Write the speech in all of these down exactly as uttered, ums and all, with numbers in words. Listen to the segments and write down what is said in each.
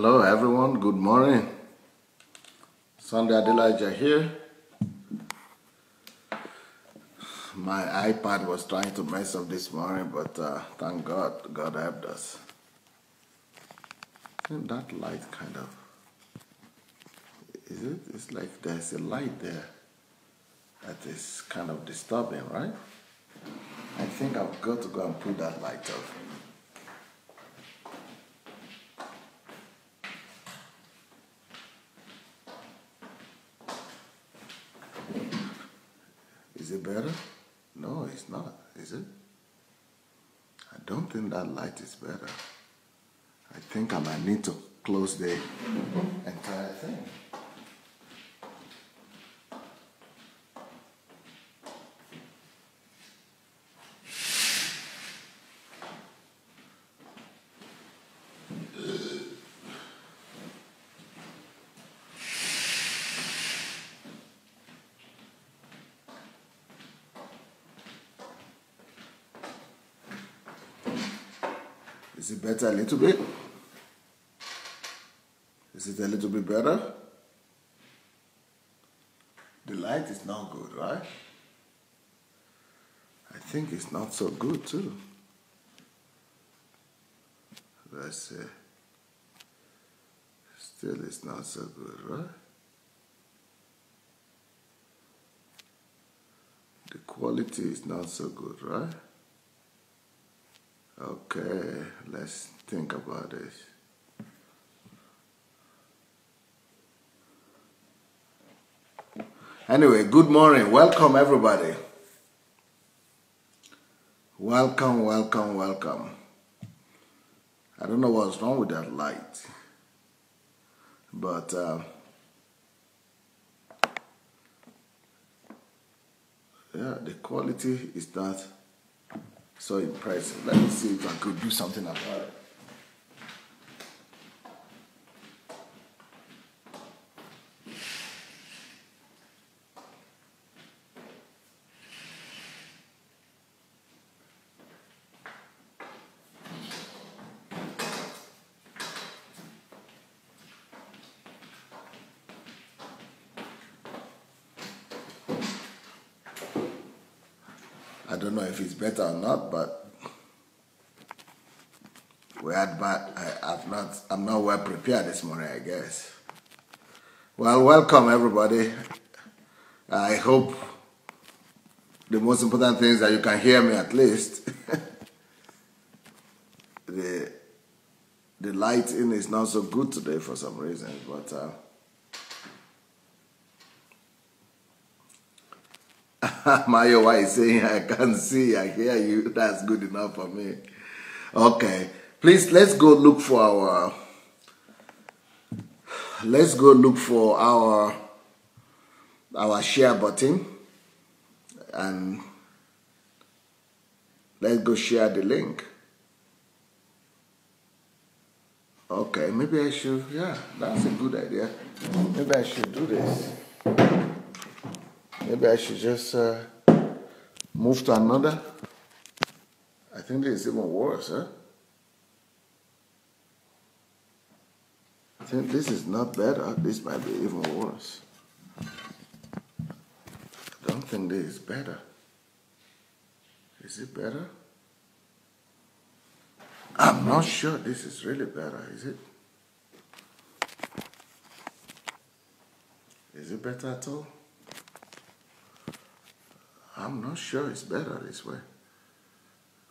Hello everyone, good morning. Sunday Adelaja here. My iPad was trying to mess up this morning, but uh, thank God, God helped us. And that light kind of, is it? It's like there's a light there that is kind of disturbing, right? I think I've got to go and put that light up. Is it better? No, it's not, is it? I don't think that light is better. I think I might need to close the entire thing. Is it better a little bit? Is it a little bit better? The light is not good, right? I think it's not so good too. Let's see. Still it's not so good, right? The quality is not so good, right? Okay, let's think about this. Anyway, good morning. Welcome, everybody. Welcome, welcome, welcome. I don't know what's wrong with that light, but uh, yeah, the quality is not so impressive. Let me see if I could do something about it. I don't know if it's better or not, but we had bad, I, I've not, I'm not well prepared this morning, I guess. Well, welcome everybody. I hope the most important thing is that you can hear me at least. the the lighting is not so good today for some reason, but. Uh, Mayowa is saying, I can see, I hear you. That's good enough for me. Okay, please let's go look for our. Let's go look for our. Our share button, and let's go share the link. Okay, maybe I should. Yeah, that's a good idea. Maybe I should do this. Maybe I should just uh, move to another. I think this is even worse, huh? I think this is not better. This might be even worse. I don't think this is better. Is it better? I'm not sure this is really better, is it? Is it better at all? I'm not sure it's better this way.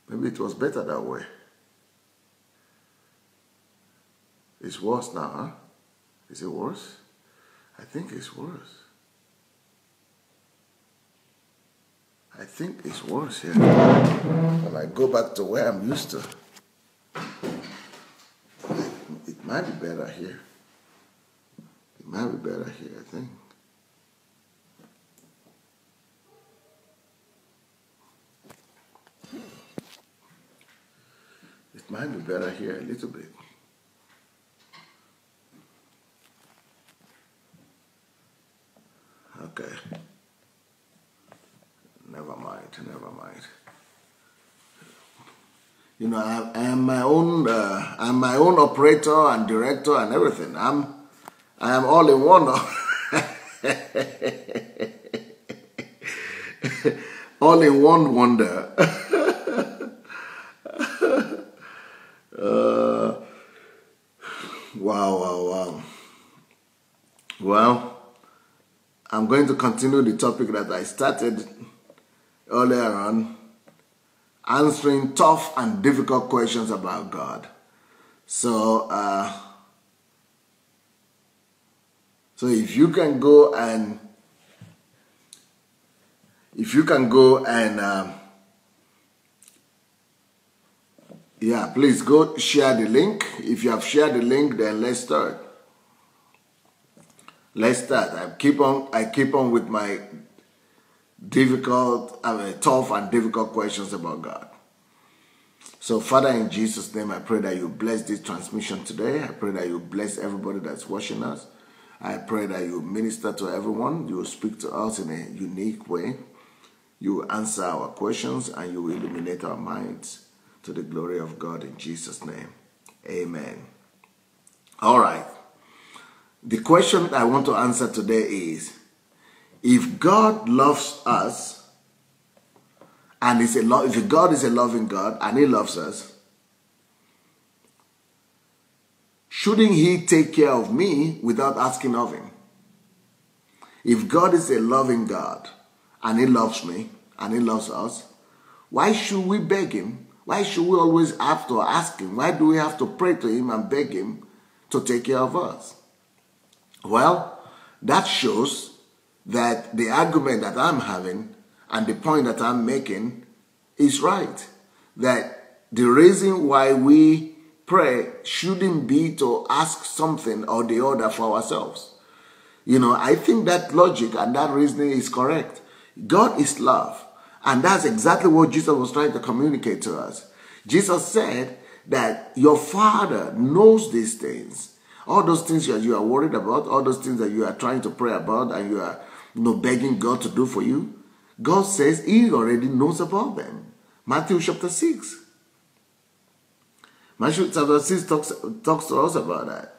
Maybe it was better that way. It's worse now, huh? Is it worse? I think it's worse. I think it's worse here. When I go back to where I'm used to, it might be better here. It might be better here, I think. It might be better here a little bit. Okay. Never mind, never mind. You know, I, I am my own. Uh, I am my own operator and director and everything. I'm. I am all in one. All in one wonder. uh, wow! Wow! Wow! Well, I'm going to continue the topic that I started earlier on. Answering tough and difficult questions about God. So, uh, so if you can go and if you can go and um, yeah, please go share the link. If you have shared the link, then let's start. Let's start. I keep on. I keep on with my. Difficult, I mean, tough and difficult questions about God. So, Father, in Jesus' name, I pray that you bless this transmission today. I pray that you bless everybody that's watching us. I pray that you minister to everyone. You will speak to us in a unique way. You will answer our questions and you will illuminate our minds to the glory of God in Jesus' name. Amen. All right. The question I want to answer today is, if God loves us, and is a lo- if God is a loving God and He loves us, shouldn't He take care of me without asking of Him? If God is a loving God and He loves me and He loves us, why should we beg Him? Why should we always have to ask Him? Why do we have to pray to Him and beg Him to take care of us? Well, that shows that the argument that I'm having and the point that I'm making is right. That the reason why we pray shouldn't be to ask something or the other for ourselves. You know, I think that logic and that reasoning is correct. God is love. And that's exactly what Jesus was trying to communicate to us. Jesus said that your Father knows these things. All those things that you are worried about, all those things that you are trying to pray about and you are no begging God to do for you, God says He already knows about them. Matthew chapter six. Matthew chapter six talks, talks to us about that.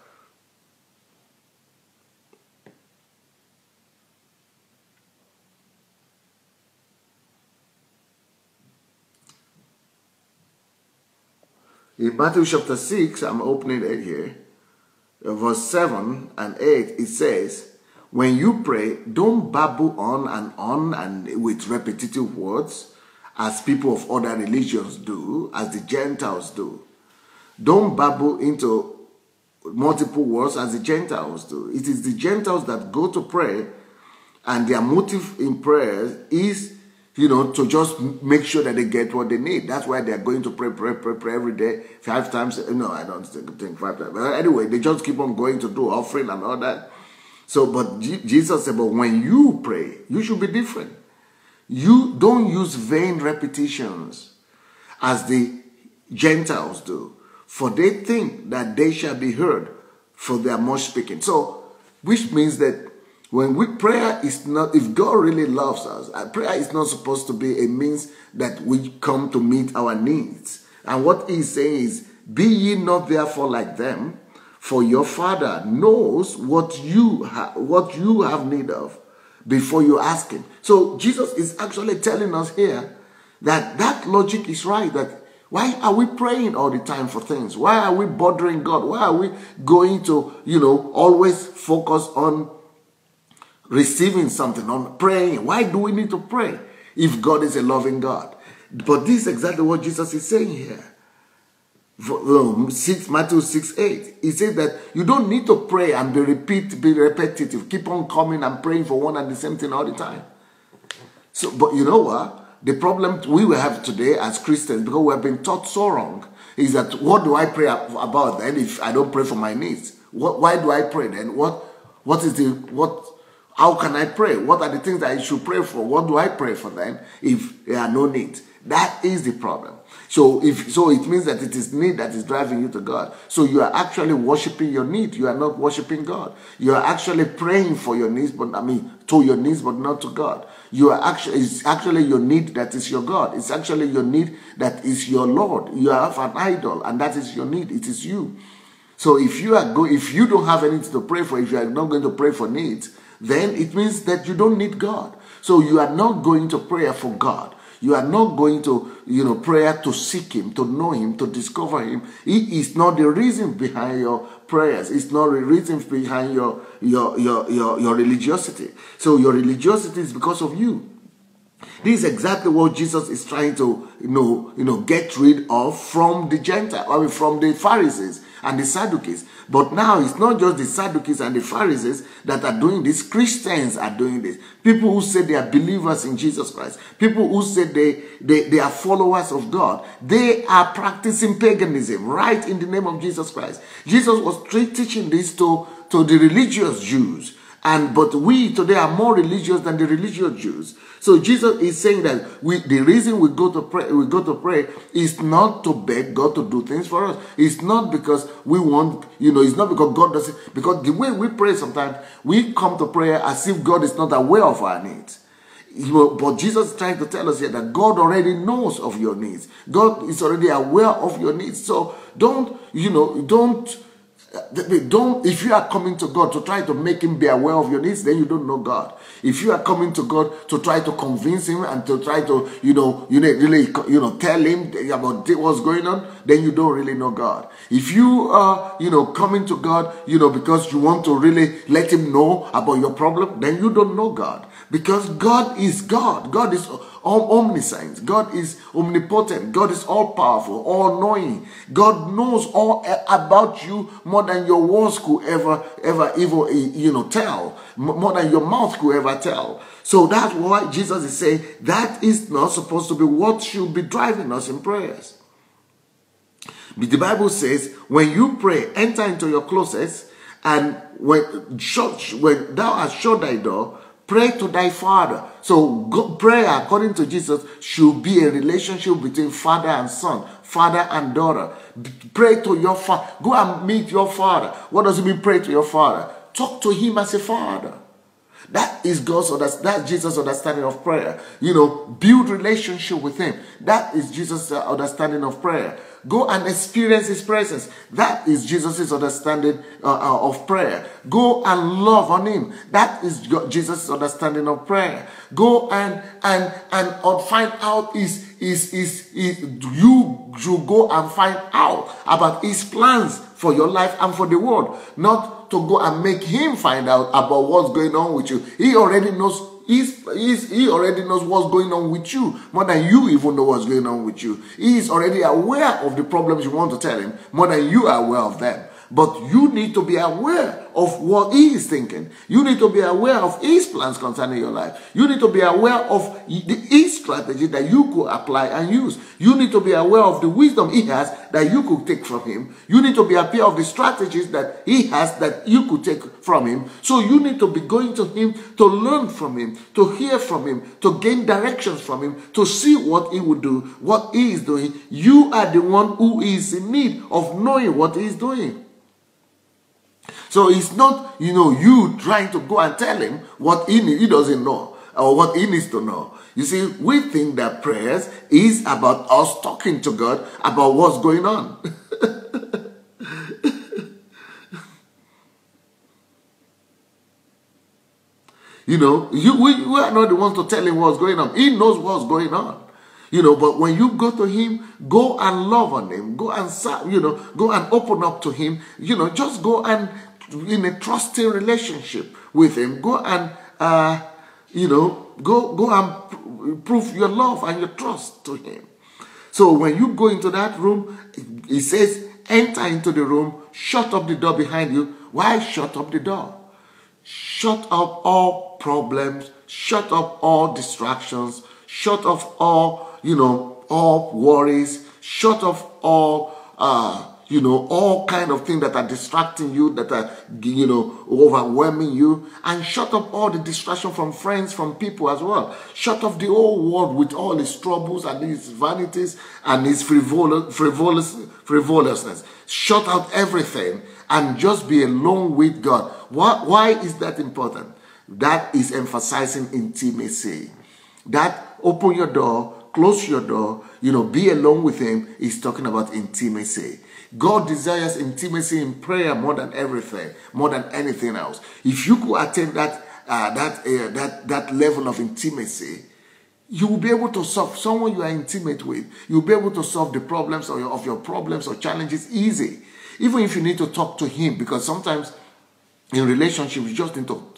In Matthew chapter six, I'm opening it here, verse seven and eight, it says, when you pray, don't babble on and on and with repetitive words as people of other religions do, as the Gentiles do. Don't babble into multiple words as the Gentiles do. It is the Gentiles that go to pray and their motive in prayer is, you know, to just make sure that they get what they need. That's why they're going to pray, pray, pray, pray every day, five times. No, I don't think five times. But anyway, they just keep on going to do offering and all that. So, but Jesus said, but when you pray, you should be different. You don't use vain repetitions as the Gentiles do, for they think that they shall be heard for their much speaking. So, which means that when we prayer is not, if God really loves us, prayer is not supposed to be a means that we come to meet our needs. And what He's saying is, be ye not therefore like them, for your Father knows what you, ha what you have need of before you ask Him. So Jesus is actually telling us here that that logic is right. That why are we praying all the time for things? Why are we bothering God? Why are we going to, you know, always focus on receiving something, on praying? Why do we need to pray if God is a loving God? But this is exactly what Jesus is saying here. Matthew six eight, He says that you don't need to pray and be repeat, be repetitive, keep on coming and praying for one and the same thing all the time. So, but you know what? The problem we will have today as Christians, because we have been taught so wrong, is that what do I pray about then if I don't pray for my needs? What, why do I pray then? What, what is the what? How can I pray? What are the things that I should pray for? What do I pray for then if there are no needs? That is the problem. So if so, it means that it is need that is driving you to God. So you are actually worshiping your need. You are not worshiping God. You are actually praying for your needs, but I mean to your needs, but not to God. You are actually it's actually your need that is your God. It's actually your need that is your Lord. You have an idol, and that is your need. It is you. So if you are go, if you don't have anything to pray for, if you are not going to pray for needs, then it means that you don't need God. So you are not going to prayer for God. You are not going to, you know, prayer to seek Him, to know Him, to discover Him. He is not the reason behind your prayers. It's not the reason behind your, your, your, your, your religiosity. So your religiosity is because of you. This is exactly what Jesus is trying to, you know, you know, get rid of from the Gentiles, I mean, from the Pharisees and the Sadducees. But now it's not just the Sadducees and the Pharisees that are doing this. Christians are doing this. People who say they are believers in Jesus Christ. People who say they, they, they are followers of God. They are practicing paganism right in the name of Jesus Christ. Jesus was teaching this to, to the religious Jews. And but we today are more religious than the religious Jews. So Jesus is saying that we, the reason we go to pray, we go to pray is not to beg God to do things for us. It's not because we want, you know, it's not because God does it. Because the way we pray sometimes, we come to prayer as if God is not aware of our needs. You know, but Jesus is trying to tell us here that God already knows of your needs. God is already aware of your needs. So don't, you know, don't. Don't, if you are coming to God to try to make Him be aware of your needs, then you don't know God. If you are coming to God to try to convince Him and to try to, you know, you know, really, you know, tell Him about what's going on, then you don't really know God. If you are, you know, coming to God, you know, because you want to really let Him know about your problem, then you don't know God. Because God is God. God is omniscient. God is omnipotent. God is all-powerful, all-knowing. God knows all about you more than your words could ever, ever, ever, you know, tell. More than your mouth could ever tell. So that's why Jesus is saying that is not supposed to be what should be driving us in prayers. But the Bible says, when you pray, enter into your closets, and when, shut, when thou hast shut thy door, pray to thy Father. So God, prayer, according to Jesus, should be a relationship between father and son, father and daughter. Pray to your father. Go and meet your father. What does it mean, pray to your father? Talk to him as a father. That is God's, that's Jesus' understanding of prayer. You know, build relationship with him. That is Jesus' understanding of prayer. Go and experience his presence. That is Jesus' understanding uh, of prayer. Go and love on him. That is Jesus' understanding of prayer. Go and and and find out his, his, his, his, you should go and find out about his plans for your life and for the world. Not to go and make him find out about what's going on with you. He already knows. He's, he's, he already knows what's going on with you more than you even know what's going on with you. He is already aware of the problems you want to tell him more than you are aware of them. But you need to be aware of what he is thinking. You need to be aware of his plans concerning your life. You need to be aware of his strategy that you could apply and use. You need to be aware of the wisdom he has that you could take from him. You need to be aware of the strategies that he has that you could take from him. So you need to be going to him to learn from him, to hear from him, to gain directions from him, to see what he would do, what he is doing. You are the one who is in need of knowing what he is doing. So it's not, you know, you trying to go and tell him what he, he doesn't know or what he needs to know. You see, we think that prayers is about us talking to God about what's going on. You know, you, we, we are not the ones to tell him what's going on. He knows what's going on. You know, but when you go to him, go and love on him. Go and, you know, go and open up to him. You know, just go and in a trusting relationship with him. Go and, uh, you know, go go and prove your love and your trust to him. So when you go into that room, he says, enter into the room, shut up the door behind you. Why shut up the door? Shut up all problems. Shut up all distractions. Shut off all, you know, all worries. Shut off all, uh, you know, all kind of things that are distracting you, that are, you know, overwhelming you. And shut up all the distraction from friends, from people as well. Shut off the whole world with all its troubles and its vanities and its frivolous, frivolous, frivolousness. Shut out everything and just be alone with God. Why, why is that important? That is emphasizing intimacy. That open your door, close your door, you know, be alone with him is talking about intimacy. God desires intimacy in prayer more than everything, more than anything else. If you could attain that, uh, that, uh, that, that level of intimacy, you will be able to solve, someone you are intimate with, you'll be able to solve the problems of your, of your problems or challenges easy. Even if you need to talk to him, because sometimes in relationship, you just need to,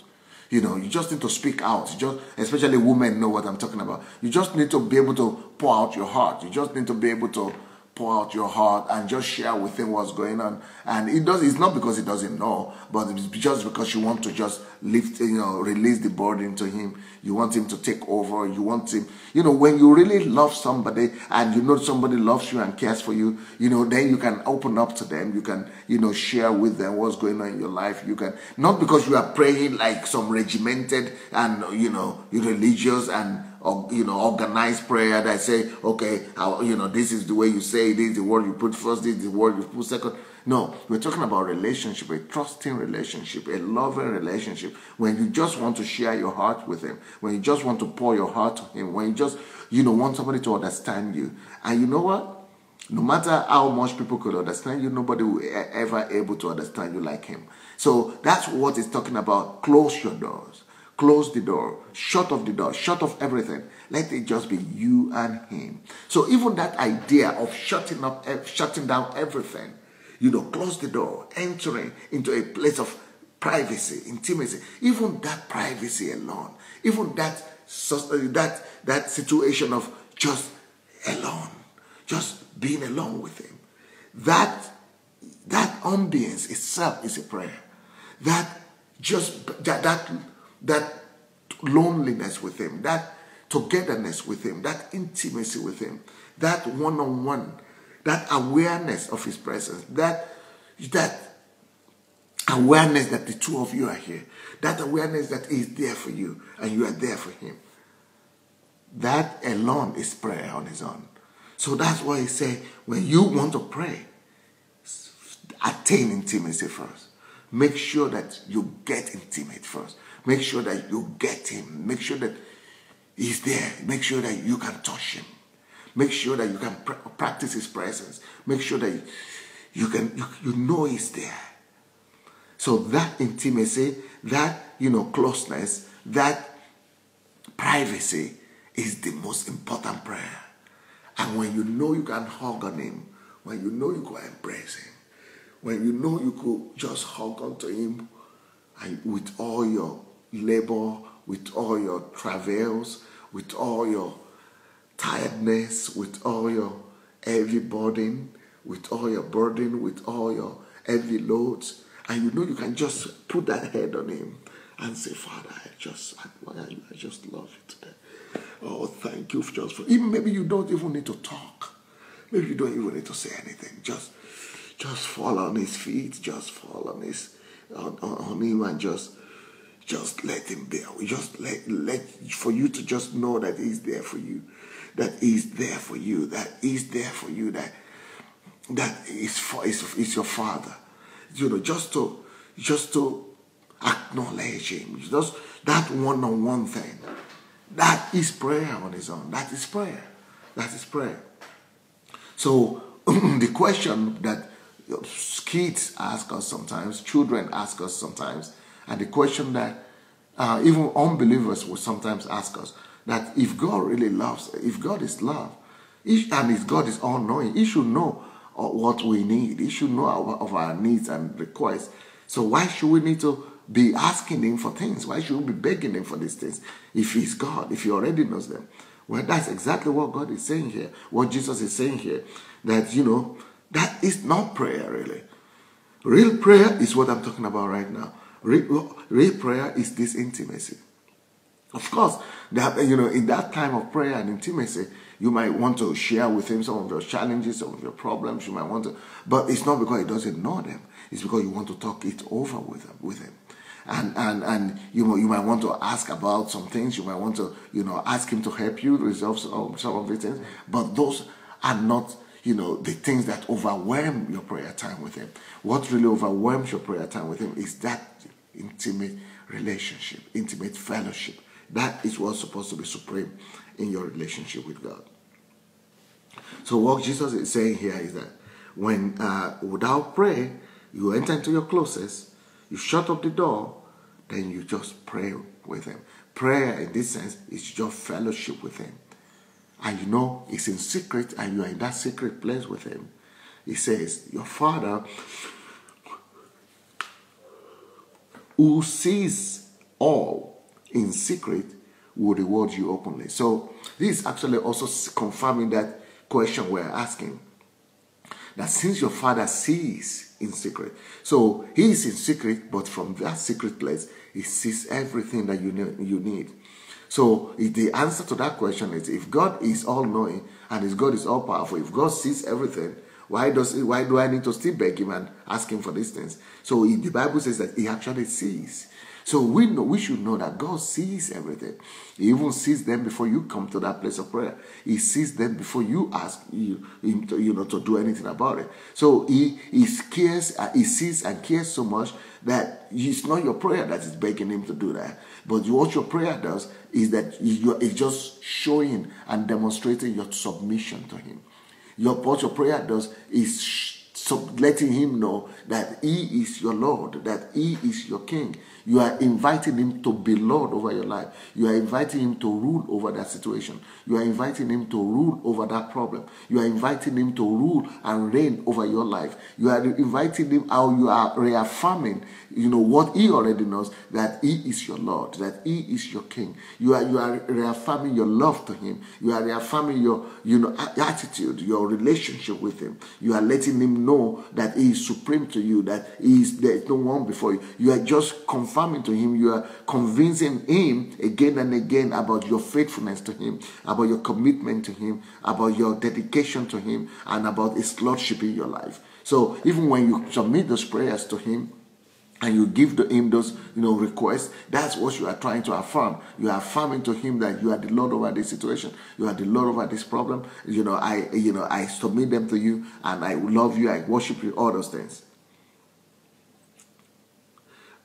you know, you just need to speak out. You just, especially women know what I'm talking about. You just need to be able to pour out your heart. You just need to be able to pour out your heart and just share with him what's going on. And it does, it's not because he doesn't know, but it's just because you want to just lift, you know, release the burden to him. You want him to take over. You want him, you know, when you really love somebody and you know somebody loves you and cares for you, you know, then you can open up to them. You can, you know, share with them what's going on in your life. You can, not because you are praying like some regimented and, you know, you're religious and, or, you know, organized prayer that say, okay, I'll, you know, this is the way you say, this is the word you put first, this is the word you put second. No, we're talking about relationship, a trusting relationship, a loving relationship, when you just want to share your heart with him, when you just want to pour your heart to him, when you just, you know, want somebody to understand you. And you know what? No matter how much people could understand you, nobody will ever able to understand you like him. So that's what it's talking about. Close your doors. Close the door, shut off the door, shut off everything. Let it just be you and him. So even that idea of shutting up, shutting down everything, you know, close the door, entering into a place of privacy, intimacy, even that privacy alone, even that, that, that situation of just alone, just being alone with him. That, that ambience itself is a prayer. That just, that, that that loneliness with him, that togetherness with him, that intimacy with him, that one-on-one, that awareness of his presence, that, that awareness that the two of you are here, that awareness that he is there for you and you are there for him. That alone is prayer on his own. So that's why he said, when you want to pray, attain intimacy first. Make sure that you get intimate first. Make sure that you get him. Make sure that he's there. Make sure that you can touch him. Make sure that you can pr practice his presence. Make sure that you, you can you, you know he's there. So that intimacy, that, you know, closeness, that privacy is the most important prayer. And when you know you can hug on him, when you know you can embrace him, when you know you could just hug onto him, and with all your labor, with all your travails, with all your tiredness, with all your heavy burden, with all your burden, with all your heavy loads, and you know you can just put that head on him and say, Father, I just admire you, I just love you today. Oh, thank you just for, even maybe you don't even need to talk. Maybe you don't even need to say anything. Just, just fall on his feet, just fall on his On, on him and just just let him be. Just let, let for you to just know that he's there for you, that he's there for you, that he's there for you, that that is for is, is your Father. You know, just to just to acknowledge him. Just that one-on-one thing. That is prayer on his own. That is prayer. That is prayer. So the question that kids ask us sometimes, children ask us sometimes, and the question that uh, even unbelievers will sometimes ask us, that if God really loves, if God is love, if, and if God is all-knowing, he should know uh, what we need. He should know our, of our needs and requests. So why should we need to be asking him for things? Why should we be begging him for these things? If he's God, if he already knows them. Well, that's exactly what God is saying here, what Jesus is saying here, that, you know, that is not prayer, really. Real prayer is what I'm talking about right now. Real, real prayer is this intimacy. Of course, that, you know, in that time of prayer and intimacy, You might want to share with him some of your challenges, some of your problems. You might want to, but it's not because he doesn't know them. It's because you want to talk it over with him. With him. And, and, and you, you might want to ask about some things. You might want to, you know, ask him to help you resolve some, some of these things. But those are not, you know, the things that overwhelm your prayer time with him. What really overwhelms your prayer time with him is that intimate relationship, intimate fellowship. That is what's supposed to be supreme in your relationship with God. So what Jesus is saying here is that when uh, without prayer, you enter into your closets, you shut up the door, then you just pray with him. Prayer in this sense is your fellowship with him. And you know it's in secret and you are in that secret place with him. He says, your Father who sees all in secret will reward you openly. So this is actually also confirming that question we're asking. That since your Father sees in secret, so he is in secret, but from that secret place, he sees everything that you need. So the answer to that question is, if God is all-knowing and if God is all-powerful, if God sees everything, why does he, why do I need to still beg him and ask him for these things? So the Bible says that he actually sees. So we know, we should know that God sees everything. He even sees them before you come to that place of prayer. He sees them before you ask you, him to, you know, to do anything about it. So he, he, cares, uh, he sees and cares so much that it's not your prayer that is begging him to do that. But what your prayer does is that it's just showing and demonstrating your submission to him. Your, what your prayer does is so letting him know that he is your Lord, that he is your King. You are inviting him to be Lord over your life. You are inviting him to rule over that situation. You are inviting him to rule over that problem. You are inviting him to rule and reign over your life. You are inviting him how you are reaffirming, you know, what he already knows, that he is your Lord, that he is your King. You are, you are reaffirming your love to him. You are reaffirming your, you know, attitude, your relationship with him. You are letting him know Know that he is supreme to you, that he is, there is no one before you. You are just confirming to him, you are convincing him again and again about your faithfulness to him, about your commitment to him, about your dedication to him, and about his lordship in your life. So even when you submit those prayers to him, and you give to him those, you know, requests, that's what you are trying to affirm. You are affirming to him that you are the Lord over this situation. You are the Lord over this problem. You know, I, you know, I submit them to you, and I love you, I worship you, all those things.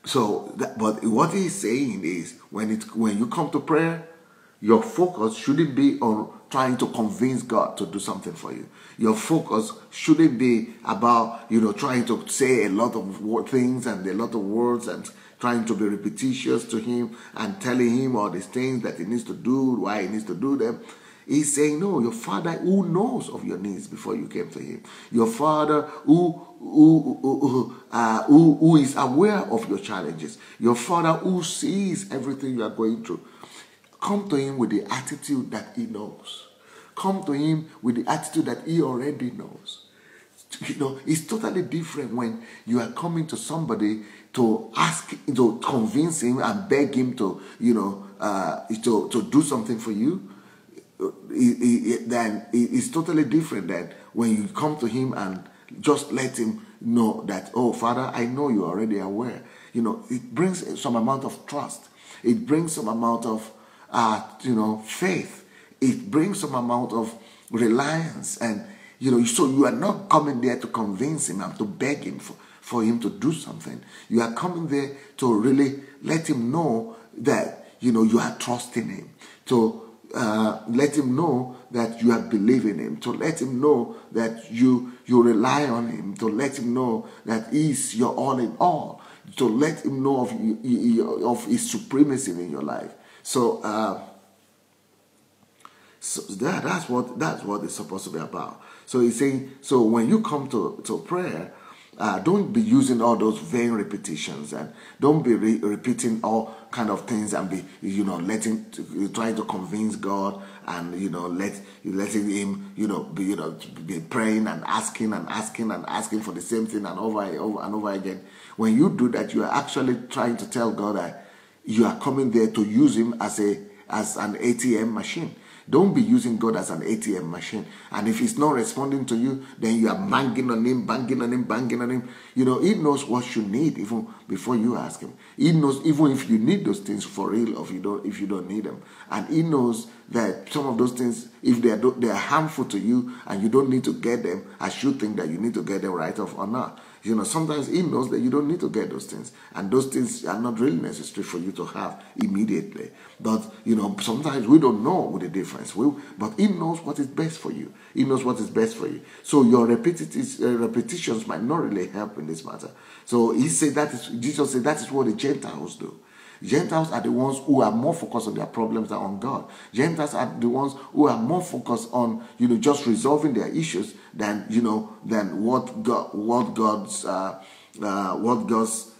So, that, but what he's saying is, when it, when you come to prayer, your focus shouldn't be on trying to convince God to do something for you. Your focus shouldn't be about, you know, trying to say a lot of things and a lot of words and trying to be repetitious to him and telling him all these things that he needs to do, why he needs to do them. He's saying, no, your Father who knows of your needs before you came to him. Your Father who who who, uh, who who is aware of your challenges. Your Father who sees everything you are going through. Come to him with the attitude that he knows. Come to him with the attitude that he already knows. You know, it's totally different when you are coming to somebody to ask, to convince him and beg him to, you know, uh, to, to do something for you. It, it, then it's totally different than when you come to him and just let him know that, oh, Father, I know you're already aware. You know, it brings some amount of trust. It brings some amount of Uh, you know, faith. It brings some amount of reliance, and you know, so you are not coming there to convince him and to beg him for, for him to do something. You are coming there to really let him know that, you know, you are trusting him, to uh, let him know that you are believing him, to let him know that you you rely on him, to let him know that he is your all in all, to let him know of, of his supremacy in your life. So, uh, so that, that's what that's what it's supposed to be about. So he's saying, so when you come to, to prayer, uh, don't be using all those vain repetitions, and don't be re repeating all kind of things and be, you know, letting, trying to convince God, and you know, let letting him, you know, be, you know, be praying and asking and asking and asking for the same thing and over and over and over again. When you do that, you are actually trying to tell God that you are coming there to use him as a as an A T M machine. Don't be using God as an A T M machine. And if he's not responding to you, then you are banging on him, banging on him, banging on him. You know, he knows what you need even before you ask him. He knows even if you need those things for real or if you don't, if you don't need them. And he knows that some of those things, if they are, they are harmful to you and you don't need to get them, as you think that you need to get them right off or not. You know, sometimes he knows that you don't need to get those things. And those things are not really necessary for you to have immediately. But, you know, sometimes we don't know the difference. We, but he knows what is best for you. He knows what is best for you. So your repetitions, uh, repetitions might not really help in this matter. So he said that is, Jesus said that is what the Gentiles do. Gentiles are the ones who are more focused on their problems than on God. Gentiles are the ones who are more focused on, you know, just resolving their issues than, you know, than what God, what God's, uh, uh, what God's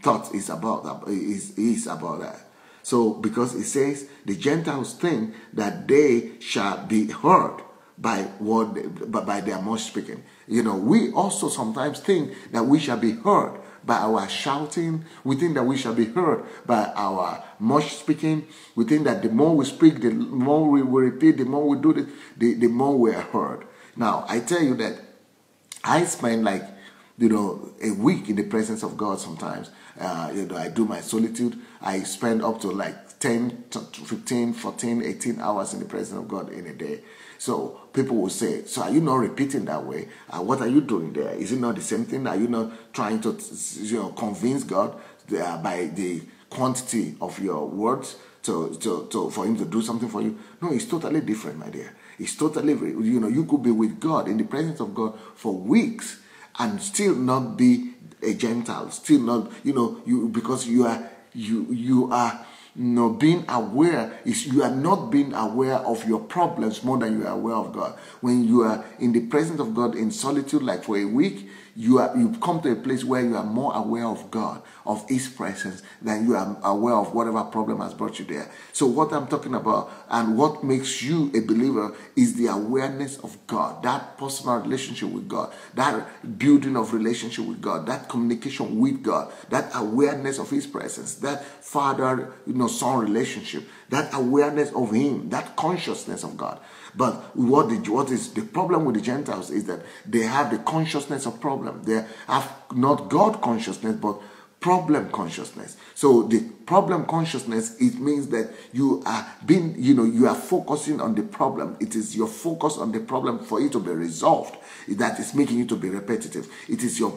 thought is about, is, is about that. So, because it says the Gentiles think that they shall be heard by what, they, by their much speaking. You know, we also sometimes think that we shall be heard by our shouting. We think that we shall be heard by our much speaking. We think that the more we speak, the more we will repeat, the more we do it, the, the more we are heard. Now, I tell you that I spend like, you know, a week in the presence of God sometimes. Uh, you know, I do my solitude. I spend up to like ten, fifteen, fourteen, eighteen hours in the presence of God in a day. So people will say, so are you not repeating that way? Uh, what are you doing there? Is it not the same thing? Are you not trying to you know, convince God uh, by the quantity of your words to, to, to, for him to do something for you? No, it's totally different, my dear. It's totally, you know, you could be with God, in the presence of God for weeks and still not be a Gentile, still not, you know, you because you are, you, you are, No, being aware is you are not being aware of your problems more than you are aware of God. When you are in the presence of God in solitude, like for a week, you are you come to a place where you are more aware of God, of his presence, than you are aware of whatever problem has brought you there. So what I'm talking about and what makes you a believer is the awareness of God, that personal relationship with God, that building of relationship with God, that communication with God, that awareness of his presence, that father, you know, son relationship, that awareness of him, that consciousness of God. But what, the, what is the problem with the Gentiles is that they have the consciousness of problem. They have not God consciousness, but problem consciousness. So the problem consciousness, it means that you are being, you know, you are focusing on the problem. It is your focus on the problem for it to be resolved that is making you to be repetitive. It is your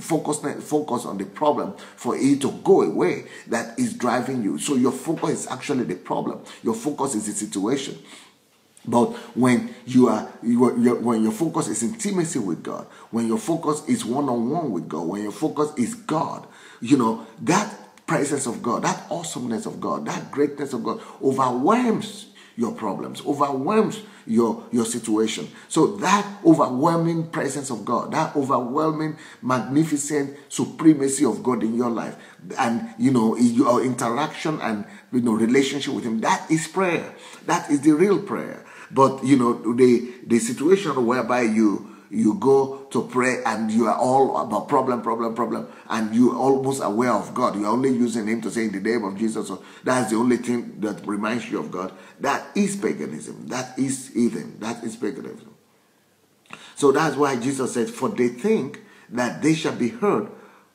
focus focus on the problem for it to go away that is driving you. So your focus is actually the problem. Your focus is the situation. But when you are, you are, you are, when your focus is intimacy with God, when your focus is one-on-one with God, when your focus is God, you know, that presence of God, that awesomeness of God, that greatness of God overwhelms your problems, overwhelms your, your situation. So that overwhelming presence of God, that overwhelming, magnificent supremacy of God in your life and, you know, your interaction and, you know, relationship with him, that is prayer. That is the real prayer. But, you know, the, the situation whereby you you go to pray and you are all about problem, problem, problem, and you are almost aware of God. You are only using him to say in the name of Jesus. So that's the only thing that reminds you of God. That is paganism. That is heathen. That is paganism. So that's why Jesus said, for they think that they shall be heard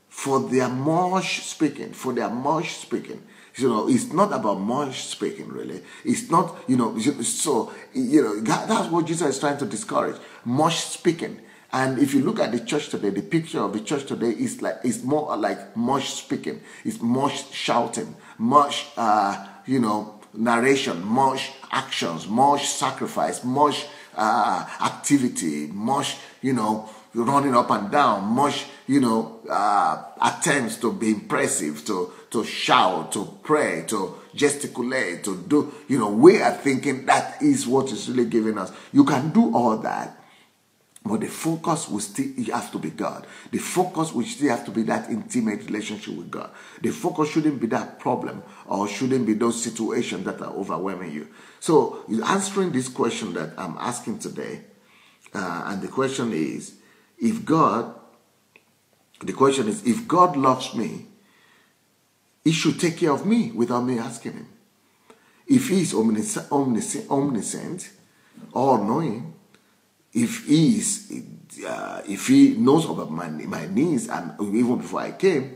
for their much speaking, for their much speaking. You know, it's not about much speaking, really. It's not, you know, so, you know, that, that's what Jesus is trying to discourage, much speaking. And if you look at the church today, the picture of the church today is like, it's more like much speaking. It's much shouting, much, uh, you know, narration, much actions, much sacrifice, much uh, activity, much, you know, running up and down, much, you know, uh, attempts to be impressive, to, to shout, to pray, to gesticulate, to do, you know, we are thinking that is what is really giving us. You can do all that, but the focus will still have to be God. The focus will still have to be that intimate relationship with God. The focus shouldn't be that problem or shouldn't be those situations that are overwhelming you. So, answering this question that I'm asking today, uh, and the question is, if God, the question is, if God loves me, he should take care of me without me asking him. If he is omniscient, omniscient or knowing, if he is, uh, if he knows about my, my needs and even before I came,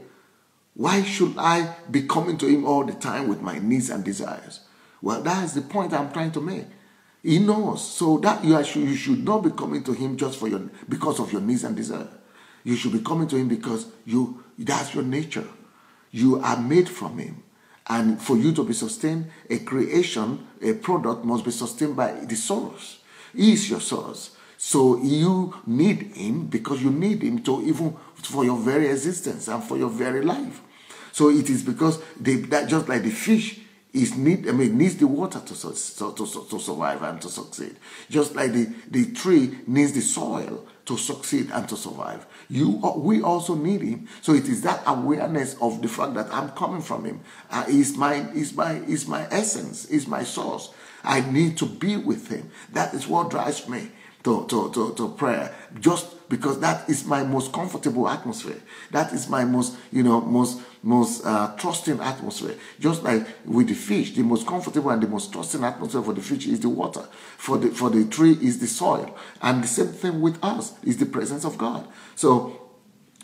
why should I be coming to him all the time with my needs and desires? Well, that is the point I'm trying to make. He knows, so that you, are, you should not be coming to him just for your because of your needs and desires. You should be coming to him because you that's your nature. You are made from him. And for you to be sustained, a creation, a product must be sustained by the source. He is your source. So you need him because you need him to even for your very existence and for your very life. So it is because they, that just like the fish is need, I mean, needs the water to, to, to survive and to succeed. Just like the, the tree needs the soil to succeed and to survive. You, we also need him. So it is that awareness of the fact that I'm coming from him. Uh, he's my, he's my, he's my essence, he's my source. I need to be with him. That is what drives me to, to, to, to prayer. Just because that is my most comfortable atmosphere. That is my most, you know, most, most uh, trusting atmosphere. Just like with the fish, the most comfortable and the most trusting atmosphere for the fish is the water. For the, for the tree is the soil. And the same thing with us is the presence of God. So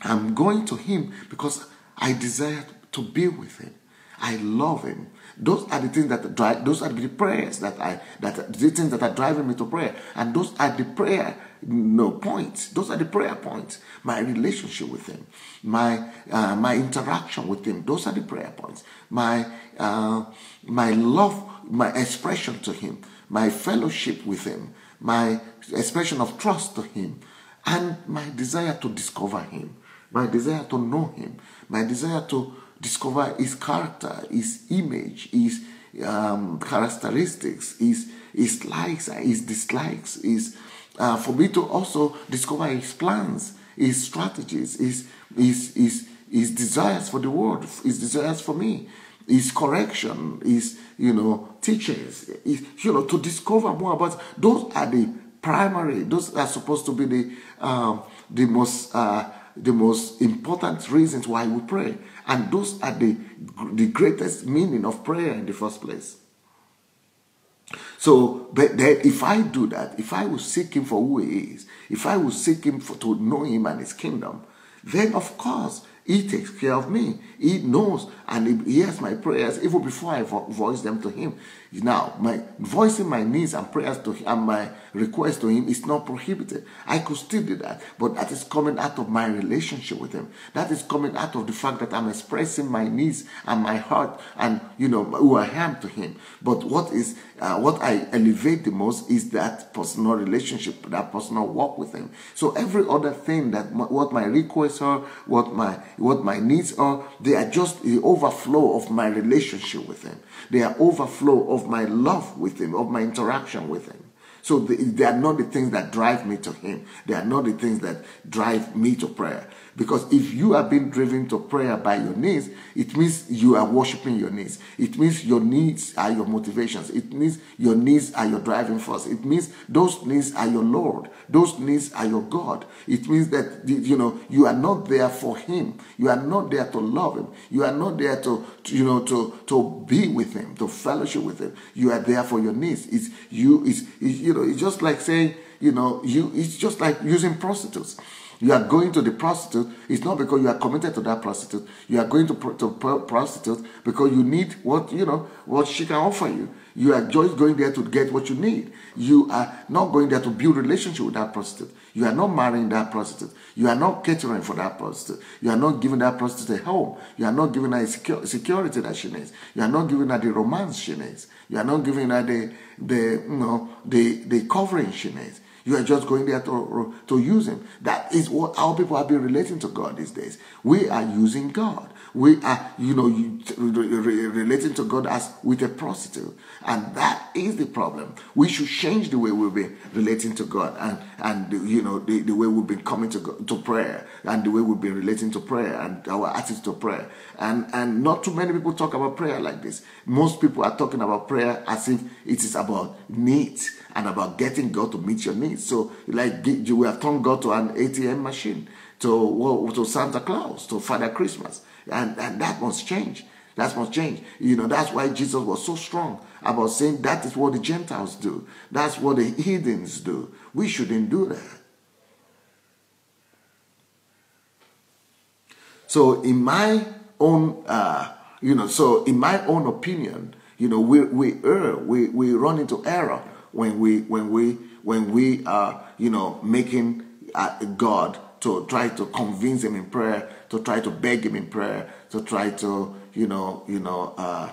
I'm going to him because I desire to be with him. I love him. Those are the things that drive. Those are the prayers that I that the things that are driving me to prayer, and those are the prayer no points. Those are the prayer points. My relationship with him, my uh, my interaction with him. Those are the prayer points. My uh, my love, my expression to him, my fellowship with him, my expression of trust to him, and my desire to discover him, my desire to know him, my desire to discover his character, his image, his um, characteristics, his, his likes and his dislikes, his, uh, for me to also discover his plans, his strategies, his, his, his, his desires for the world, his desires for me, his correction, his, you know, teachings, his, you know, to discover more about. Those are the primary, those are supposed to be the, um, the most, uh, the most important reasons why we pray. And those are the, the greatest meaning of prayer in the first place. So, but then if I do that, if I will seek him for who he is, if I will seek him for, to know him and his kingdom, then of course he takes care of me. He knows and he hears my prayers even before I vo voice them to him. Now, my voicing my needs and prayers to him and my request to him is not prohibited. I could still do that, but that is coming out of my relationship with him. That is coming out of the fact that I'm expressing my needs and my heart and, you know, who I am to him. But what is uh, what I elevate the most is that personal relationship, that personal walk with him. So every other thing that my, what my requests are, what my what my needs are, they are just the overflow of my relationship with him. They are overflow of my love with him, of my interaction with him. So they, they are not the things that drive me to him. They are not the things that drive me to prayer. Because if you are being driven to prayer by your needs, it means you are worshiping your needs. It means your needs are your motivations. It means your needs are your driving force. It means those needs are your Lord. Those needs are your God. It means that, you know, you are not there for him. You are not there to love him. You are not there to, to you know, to, to be with him, to fellowship with him. You are there for your needs. It's you, it's, it's, you know, it's just like saying, you know, you, it's just like using prostitutes. You are going to the prostitute. It's not because you are committed to that prostitute. You are going to, pro to pro prostitute because you need what, you know, what she can offer you. You are just going there to get what you need. You are not going there to build relationship with that prostitute. You are not marrying that prostitute. You are not catering for that prostitute. You are not giving that prostitute a home. You are not giving her secure, security that she needs. You are not giving her the romance she needs. You are not giving her the, the you know, the, the covering she needs. You are just going there to, to use him. That is what how people have been relating to God these days. We are using God. We are, you know, relating to God as with a prostitute. And that is the problem. We should change the way we've been relating to God and, and you know, the, the way we've been coming to, God, to prayer and the way we've been relating to prayer and our attitude to prayer. And, and not too many people talk about prayer like this. Most people are talking about prayer as if it is about needs and about getting God to meet your needs. So, like, you have turned God to an A T M machine, to, to Santa Claus, to Father Christmas. And, and that must change. That must change. You know, that's why Jesus was so strong about saying that is what the Gentiles do. That's what the heathens do. We shouldn't do that. So in my own, uh, you know, so in my own opinion, you know, we we err, we we run into error when we when we when we are, you know, making uh, God to try to convince him in prayer, to try to beg him in prayer, to try to, you know, you know, uh,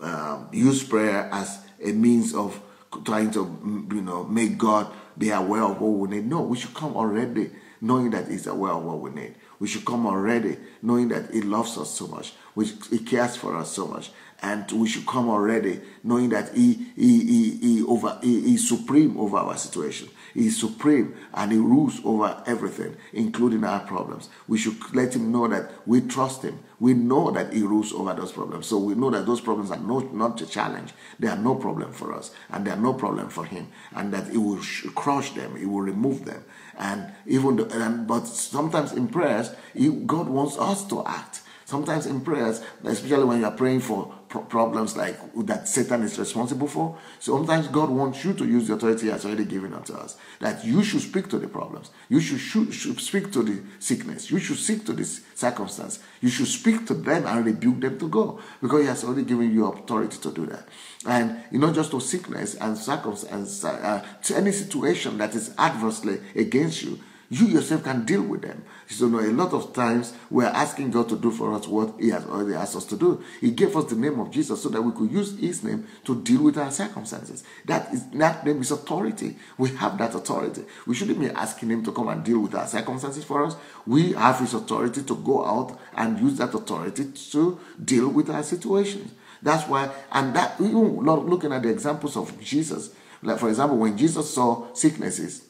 uh, use prayer as a means of trying to, you know, make God be aware of what we need. No, we should come already knowing that he's aware of what we need. We should come already knowing that he loves us so much, which he cares for us so much, and we should come already knowing that he he he he over he, he is supreme over our situation. He is supreme and he rules over everything, including our problems. We should let him know that we trust him. We know that he rules over those problems. So we know that those problems are no, not a challenge. They are no problem for us, and they are no problem for him, and that he will crush them, he will remove them. And even though, and, but sometimes in prayers, he, God wants us to act. Sometimes in prayers, especially when you are praying for problems like that Satan is responsible for, sometimes God wants you to use the authority he has already given unto us. That you should speak to the problems. You should, should, should speak to the sickness. You should speak to this circumstance. You should speak to them and rebuke them to go, because he has already given you authority to do that. And you know, just to sickness and circumstance, uh, to any situation that is adversely against you, you yourself can deal with them. So, you know, a lot of times we are asking God to do for us what he has already asked us to do. He gave us the name of Jesus so that we could use his name to deal with our circumstances. That is, that name is authority. We have that authority. We shouldn't be asking him to come and deal with our circumstances for us. We have his authority to go out and use that authority to deal with our situations. That's why, and that, even looking at the examples of Jesus, like for example, when Jesus saw sicknesses,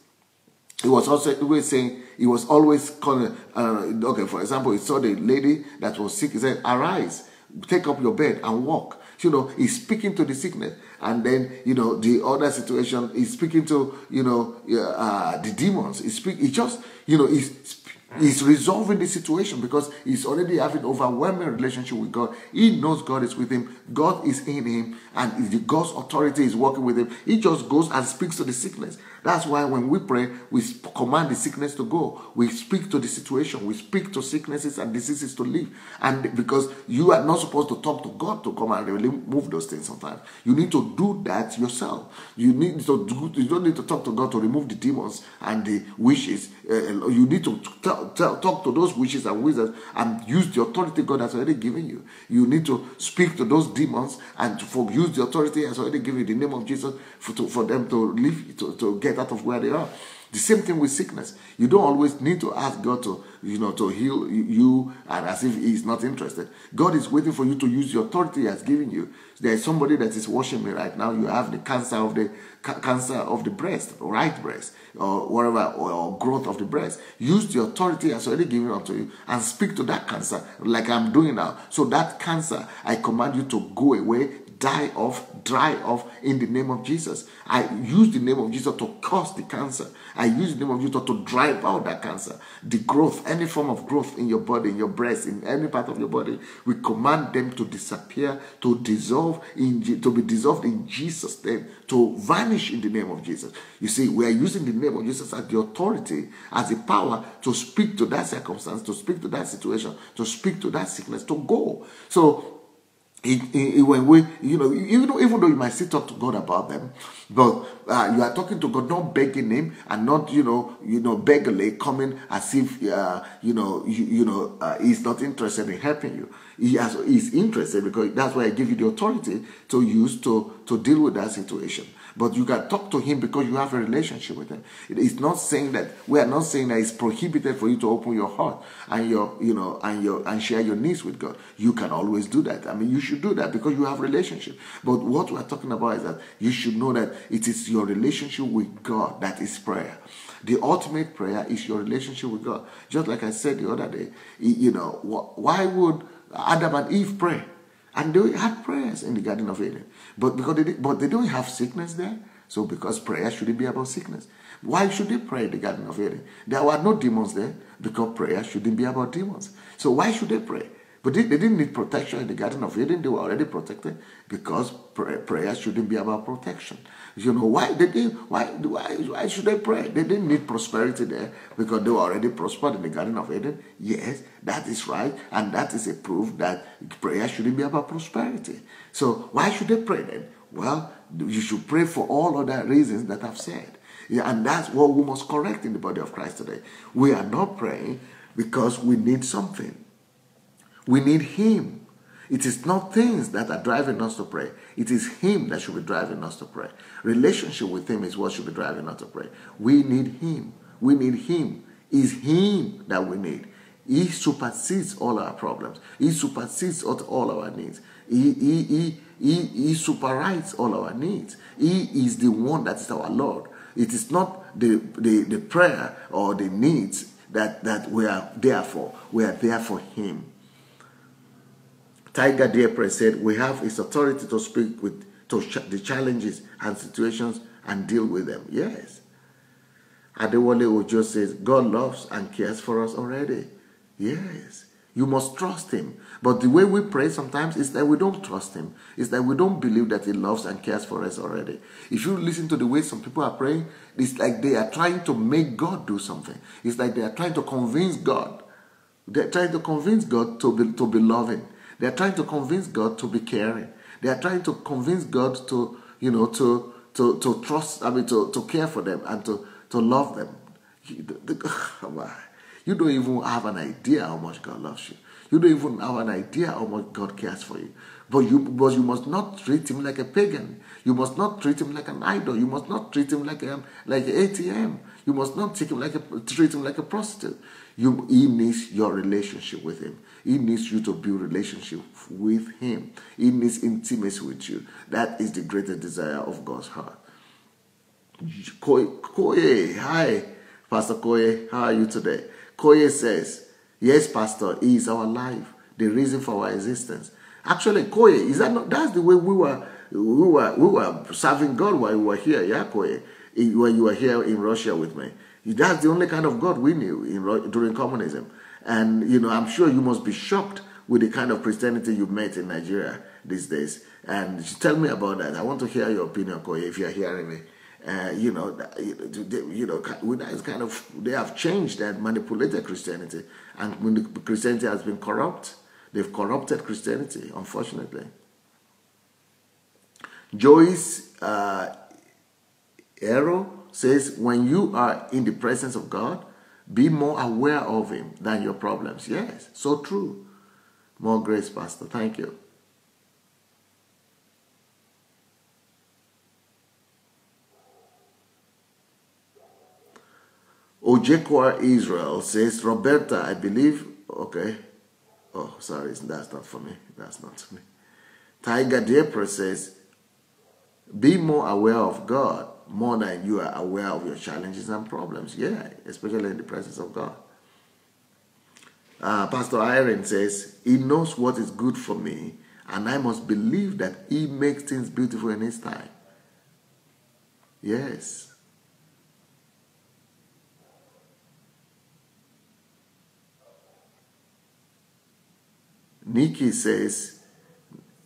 He was also always saying, he was always calling, uh, okay, for example, he saw the lady that was sick, he said, arise, take up your bed and walk. You know, he's speaking to the sickness. And then, you know, the other situation, he's speaking to, you know, uh, the demons. He speak, he just, you know, he's, he's resolving the situation because he's already having overwhelming relationship with God. He knows God is with him. God is in him. And God's authority is working with him. He just goes and speaks to the sickness. That's why when we pray, we command the sickness to go. We speak to the situation. We speak to sicknesses and diseases to leave. And because you are not supposed to talk to God to come and remove those things sometimes. You need to do that yourself. You need to do, you don't need to talk to God to remove the demons and the witches. Uh, you need to tell, tell, talk to those witches and wizards and use the authority God has already given you. You need to speak to those demons and to for, use the authority has already given you, the name of Jesus, for, to, for them to leave, to, to get out of where they are. The same thing with sickness. You don't always need to ask God to, you know, to heal you, and as if he's not interested. God is waiting for you to use your authority he has given you. There's somebody that is watching me right now. You have the cancer of the ca cancer of the breast, right breast, or whatever, or, or growth of the breast. Use the authority he has already given unto you and speak to that cancer like I'm doing now. So that cancer, I command you to go away, die off, dry off in the name of Jesus. I use the name of Jesus to cause the cancer. I use the name of Jesus to drive out that cancer. The growth, any form of growth in your body, in your breast, in any part of your body, we command them to disappear, to dissolve, in, to be dissolved in Jesus' name, to vanish in the name of Jesus. You see, we are using the name of Jesus as the authority, as the power to speak to that circumstance, to speak to that situation, to speak to that sickness, to go. So, It, it, it, when we, you know, even though, even though you might still talk to God about them, but uh, you are talking to God, not begging him, and not, you know, you know, beggarly coming as if uh, you know, you, you know, uh, he's not interested in helping you. He has, he's interested, because that's why I give you the authority to use to to deal with that situation. But you can talk to him because you have a relationship with him. It is not saying that, we are not saying that it's prohibited for you to open your heart and your, you know, and your and share your needs with God. You can always do that. I mean, you should do that because you have a relationship. But what we are talking about is that you should know that it is your relationship with God that is prayer. The ultimate prayer is your relationship with God. Just like I said the other day, you know, why would Adam and Eve pray? And they had prayers in the Garden of Eden. But because they, did, but they don't have sickness there. So because prayer shouldn't be about sickness. Why should they pray in the Garden of Eden? There were no demons there, because prayer shouldn't be about demons. So why should they pray? But they didn't need protection in the Garden of Eden. They were already protected, because prayer shouldn't be about protection. You know, why did they, why, why, why should they pray? They didn't need prosperity there, because they were already prospered in the Garden of Eden. Yes, that is right. And that is a proof that prayer shouldn't be about prosperity. So why should they pray then? Well, you should pray for all other reasons that I've said. Yeah, and that's what we must correct in the body of Christ today. We are not praying because we need something. We need Him. It is not things that are driving us to pray. It is Him that should be driving us to pray. Relationship with Him is what should be driving us to pray. We need Him. We need Him. It's Him that we need. He supersedes all our problems. He supersedes all our needs. He, he, he, he, he superrides all our needs. He is the one that is our Lord. It is not the, the, the prayer or the needs that, that we are there for. We are there for Him. Tiger Dearpress said, we have His authority to speak with to ch the challenges and situations and deal with them. Yes. Adewale Ojo says, God loves and cares for us already. Yes. You must trust Him. But the way we pray sometimes is that we don't trust Him. It's that we don't believe that He loves and cares for us already. If you listen to the way some people are praying, it's like they are trying to make God do something. It's like they are trying to convince God. They're trying to convince God to be, to be loving. They're trying to convince God to be caring. They're trying to convince God to, you know, to, to, to trust, I mean, to, to care for them and to, to love them. You don't even have an idea how much God loves you. You don't even have an idea how much God cares for you. But you, but you must not treat Him like a pagan. You must not treat Him like an idol. You must not treat Him like a like an A T M. You must not treat him like a treat him like a prostitute. You, he needs your relationship with Him. He needs you to build relationship with Him. He needs intimacy with you. That is the greatest desire of God's heart. Koye, Koye, hi, Pastor Koye, how are you today? Koye says, yes, Pastor, He is our life, the reason for our existence. Actually, Koye, is that not, that's the way we were, we were, we were serving God while we were here, yeah, Koye, when you were here in Russia with me. That's the only kind of God we knew in, during communism. And, you know, I'm sure you must be shocked with the kind of Christianity you've met in Nigeria these days. And tell me about that. I want to hear your opinion, Koye, if you're hearing me. Uh, you know, they, you know, it's kind of, they have changed and manipulated Christianity. And when Christianity has been corrupt, they've corrupted Christianity, unfortunately. Joyce uh, Arrow says, when you are in the presence of God, be more aware of Him than your problems. Yes, so true. More grace, Pastor. Thank you. Ojekwa Israel says, Roberta, I believe, okay. Oh, sorry, that's not for me. That's not for me. Tiger Deepra says, be more aware of God more than you are aware of your challenges and problems. Yeah, especially in the presence of God. Uh, Pastor Irene says, He knows what is good for me, and I must believe that He makes things beautiful in His time. Yes. Nikki says,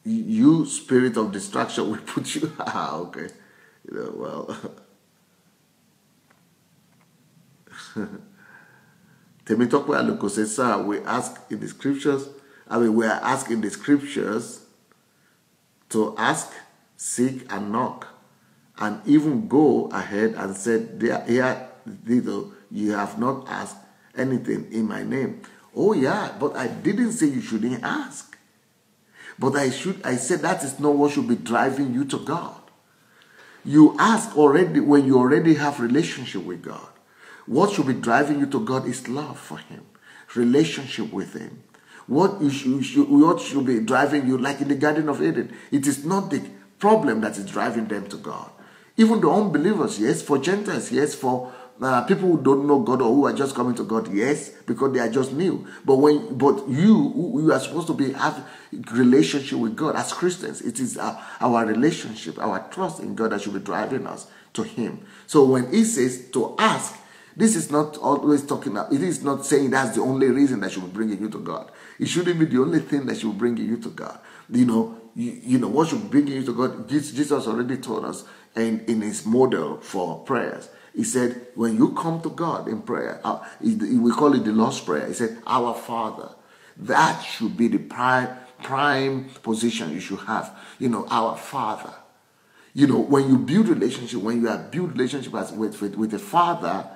you spirit of distraction will put you out. Okay. You know, well. Temitokwe Aluko says, sir, we ask in the scriptures, I mean, we are asked in the scriptures to ask, seek, and knock, and even go ahead and said, here, you have not asked anything in my name. Oh yeah, but I didn't say you shouldn't ask. But I should. I said that is not what should be driving you to God. You ask already when you already have relationship with God. What should be driving you to God is love for Him, relationship with Him. What you should, you should, what should be driving you, like in the Garden of Eden, it is not the problem that is driving them to God. Even the unbelievers, yes. For Gentiles, yes. For Uh, people who don't know God or who are just coming to God, yes, because they are just new. But when, but you, you are supposed to be have relationship with God as Christians. It is our, our relationship, our trust in God that should be driving us to Him. So when He says to ask, This is not always talking about, it is not saying that's the only reason that she will bring you to God. It shouldn't be the only thing that she will bring you to God. You know, you, you know what should bring you to God, Jesus already told us, and in his model for prayers. He said, when you come to God in prayer, uh, we call it the Lord's Prayer. He said, Our Father. That should be the prime, prime position you should have. You know, Our Father. You know, when you build relationship, when you have built relationship as with, with, with a father,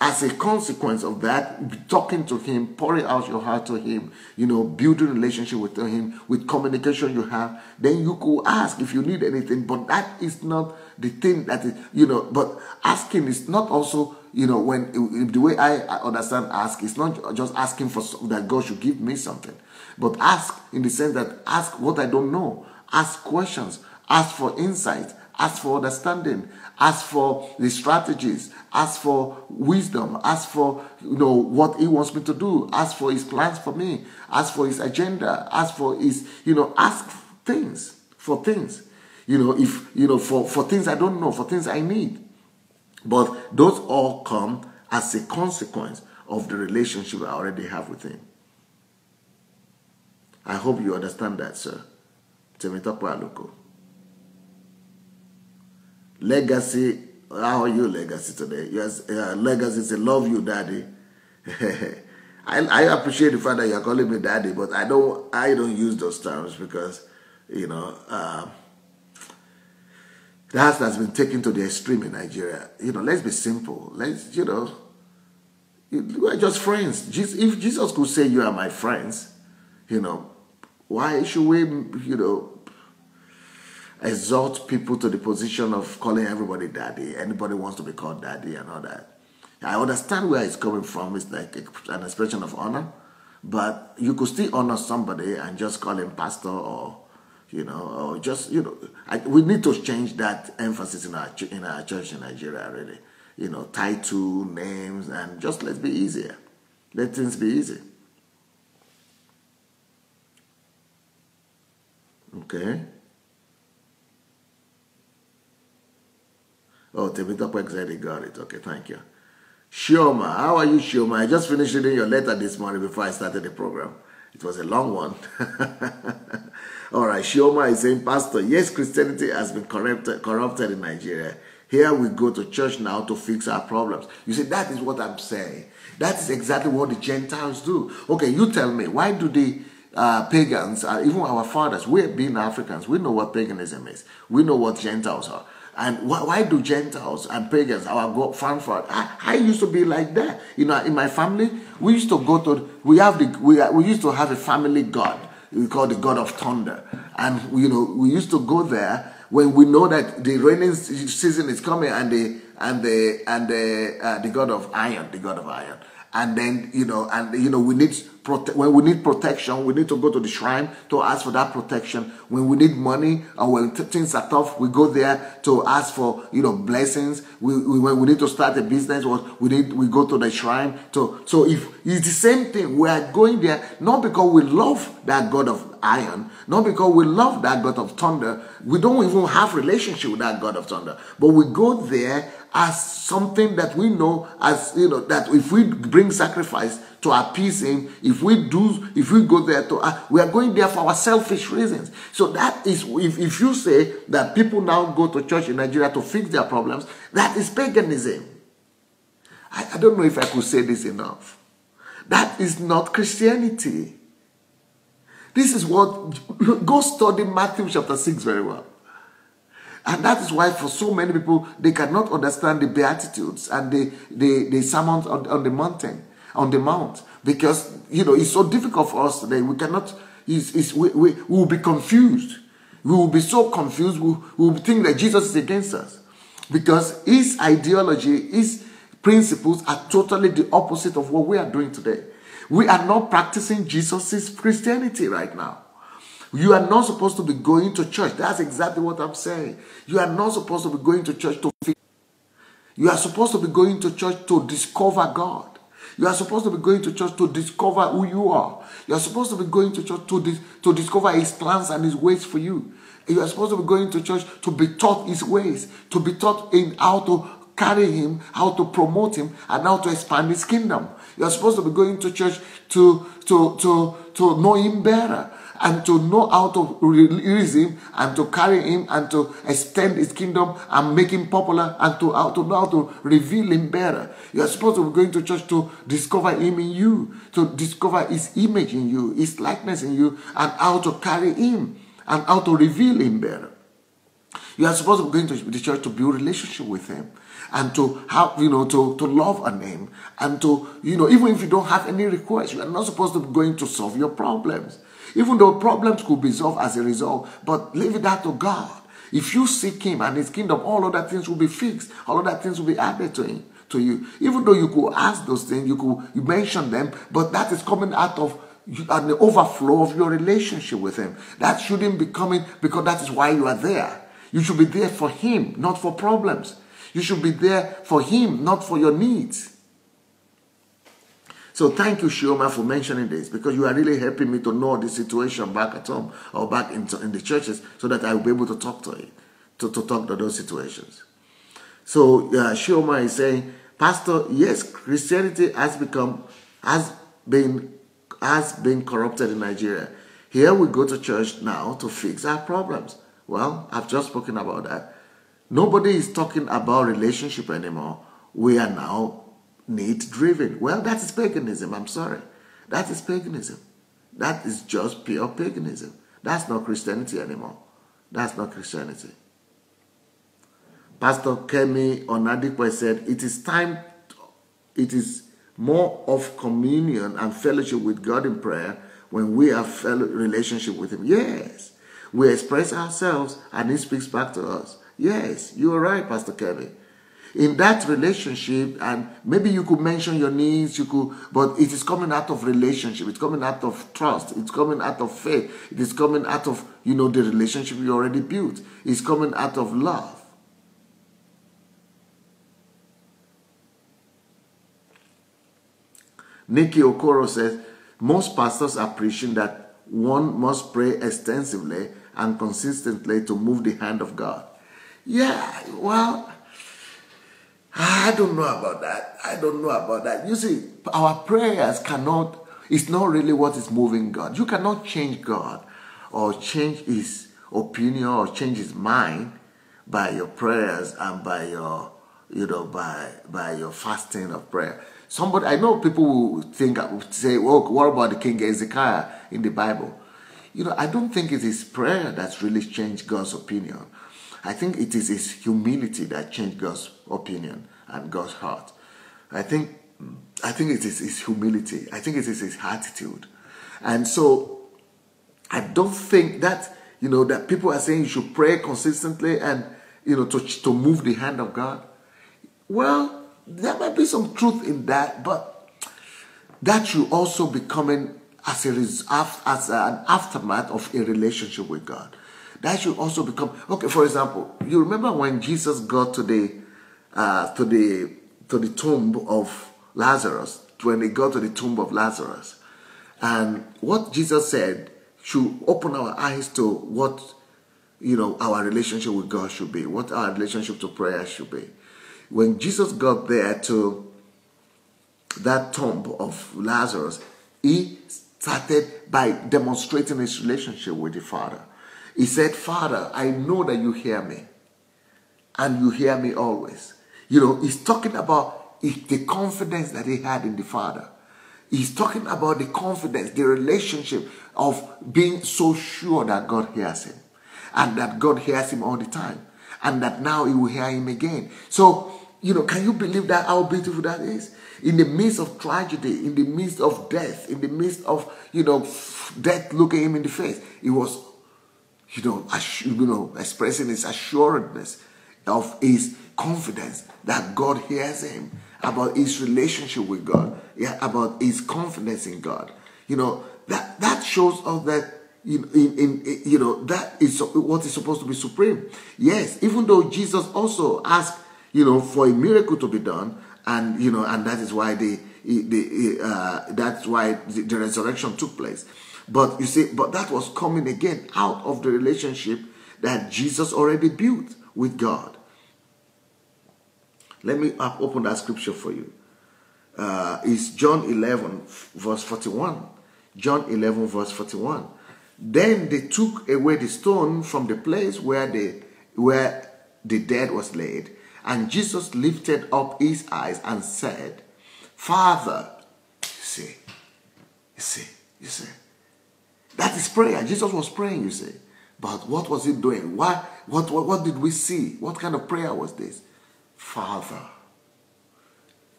as a consequence of that, talking to him, pouring out your heart to him, you know, building relationship with him, with communication you have, then you could ask if you need anything. But that is not the thing that is, you know, but asking is not also, you know, when the way I understand ask, it's not just asking for that God should give me something, but ask in the sense that ask what I don't know, ask questions, ask for insight, ask for understanding, ask for the strategies, ask for wisdom, ask for, you know, what he wants me to do, ask for his plans for me, ask for his agenda, ask for his, you know, ask things, for things, you know, if, you know, for, for things I don't know, for things I need. But those all come as a consequence of the relationship I already have with him. I hope you understand that, sir. Temitope Aluko. Legacy, how are you, Legacy, today? Yes, uh, Legacy say, love you, Daddy. I, I appreciate the fact that you're calling me Daddy, but I don't, I don't use those terms because, you know, uh, that has been taken to the extreme in Nigeria. You know, let's be simple. Let's, you know, we're just friends. Jesus, if Jesus could say, you are my friends, you know, why should we, you know, exalt people to the position of calling everybody daddy? Anybody wants to be called daddy and all that. I understand where it's coming from. It's like an expression of honor. But you could still honor somebody and just call him pastor or, you know, or just, you know. I, we need to change that emphasis in our, in our church in Nigeria, really. You know, title, names, and just let's be easier. Let things be easy. Okay. Oh, Temitope exactly got it. Okay, thank you. Shioma, how are you, Shioma? I just finished reading your letter this morning before I started the program. It was a long one. All right, Shioma is saying, Pastor, yes, Christianity has been corrupted, corrupted in Nigeria. Here we go to church now to fix our problems. You see, that is what I'm saying. That is exactly what the Gentiles do. Okay, you tell me, why do they... Uh, pagans, uh, even our fathers, we have been Africans, we know what paganism is, we know what Gentiles are, and wh why do Gentiles and pagans, our God, fanfare, I, I used to be like that, you know, in my family, we used to go to, we have the, we, we used to have a family god, we call the God of Thunder, and, you know, we used to go there when we know that the raining season is coming, and the, and the, and the, uh, the God of Iron, the God of Iron, and then, you know, and, you know, we need, when we need protection, we need to go to the shrine to ask for that protection. When we need money or when things are tough, we go there to ask for, you know, blessings. We, we, when we need to start a business, or we need, we go to the shrine. To, so if it's the same thing, we are going there not because we love that God of Iron, not because we love that God of Thunder. We don't even have relationship with that God of Thunder, but we go there as something that we know, as you know, that if we bring sacrifice to appease him, if we do, if we go there to, uh, we are going there for our selfish reasons. So that is, if, if you say that people now go to church in Nigeria to fix their problems, that is paganism. I, I don't know if I could say this enough. That is not Christianity. This is what, go study Matthew chapter six very well. And that is why for so many people, they cannot understand the Beatitudes and the, the, the sermons on, on the mountain. On the mount, because you know it's so difficult for us today. We cannot. It's, it's, we, we, we will be confused. We will be so confused. We, we will think that Jesus is against us, because his ideology, his principles are totally the opposite of what we are doing today. We are not practicing Jesus's Christianity right now. You are not supposed to be going to church. That's exactly what I'm saying. You are not supposed to be going to church to. You are supposed to be going to church to discover God. You are supposed to be going to church to discover who you are. You are supposed to be going to church to, dis to discover his plans and his ways for you. You are supposed to be going to church to be taught his ways, to be taught in how to carry him, how to promote him, and how to expand his kingdom. You're supposed to be going to church to, to, to, to know him better, and to know how to release him, and to carry him, and to extend his kingdom, and make him popular, and to, how to know how to reveal him better. You're supposed to be going to church to discover him in you, to discover his image in you, his likeness in you, and how to carry him, and how to reveal him better. You are supposed to be going to the church to build relationship with him, and to have, you know, to, to love on him, and to, you know, even if you don't have any requests, you are not supposed to be going to solve your problems. Even though problems could be solved as a result, but leave that to God. If you seek him and his kingdom, all other things will be fixed. All other things will be added to him, to you. Even though you could ask those things, you could you mention them, but that is coming out of an overflow of your relationship with him. That shouldn't be coming, because that is why you are there. You should be there for him, not for problems. You should be there for him, not for your needs. So thank you, Shioma, for mentioning this, because you are really helping me to know the situation back at home or back in, in the churches, so that I will be able to talk to it, to, to talk to those situations. So uh, Shioma is saying, Pastor, yes, Christianity has become, has been, has been corrupted in Nigeria. Here we go to church now to fix our problems. Well, I've just spoken about that. Nobody is talking about relationship anymore. We are now need-driven. Well, that is paganism. I'm sorry. That is paganism. That is just pure paganism. That's not Christianity anymore. That's not Christianity. Pastor Kemi Onadikwe said, it is time, it is more of communion and fellowship with God in prayer when we have a relationship with him. Yes. We express ourselves and he speaks back to us. Yes, you are right, Pastor Kevin. In that relationship, and maybe you could mention your needs, you could, but it is coming out of relationship. It's coming out of trust. It's coming out of faith. It is coming out of, you know, the relationship you already built. It's coming out of love. Nikki Okoro says, most pastors are preaching that one must pray extensively and consistently to move the hand of God. Yeah, well, I don't know about that. I don't know about that. You see, our prayers cannot, it's not really what is moving God. You cannot change God or change his opinion or change his mind by your prayers and by your, you know, by, by your fasting of prayer. Somebody, I know people who think, say, well, what about the King Ezekiah in the Bible? You know, I don't think it is prayer that's really changed God's opinion. I think it is his humility that changed God's opinion and God's heart. I think, I think it is his humility. I think it is his attitude. And so, I don't think that, you know, that people are saying you should pray consistently and, you know, to, to move the hand of God. Well, there might be some truth in that, but that should also be coming as a as an aftermath of a relationship with God. That should also become okay. For example, you remember when Jesus got to the uh, to the to the tomb of Lazarus, when he got to the tomb of Lazarus, and what Jesus said should open our eyes to what, you know, our relationship with God should be, what our relationship to prayer should be. When Jesus got there to that tomb of Lazarus, he started by demonstrating his relationship with the Father. He said, Father, I know that you hear me, and you hear me always. You know, he's talking about the confidence that he had in the Father. He's talking about the confidence, the relationship of being so sure that God hears him, and that God hears him all the time, and that now he will hear him again. So, you know, can you believe that, how beautiful that is? In the midst of tragedy, in the midst of death, in the midst of, you know, death looking him in the face, he was, you know, you know, expressing his assuredness of his confidence that God hears him, about his relationship with God, yeah, about his confidence in God. You know, that, that shows us that, In, in, in, you know, that is what is supposed to be supreme. Yes, even though Jesus also asked, you know, for a miracle to be done, and, you know, and that is why the, the uh, that's why the, the resurrection took place. But you see, but that was coming again out of the relationship that Jesus already built with God. Let me open that scripture for you. Uh, it's John eleven, verse forty-one. John eleven, verse forty-one. Then they took away the stone from the place where the, where the dead was laid. And Jesus lifted up his eyes and said, Father, you see, you see, you see. That is prayer. Jesus was praying, you see. But what was he doing? Why, what, what, what did we see? What kind of prayer was this? Father.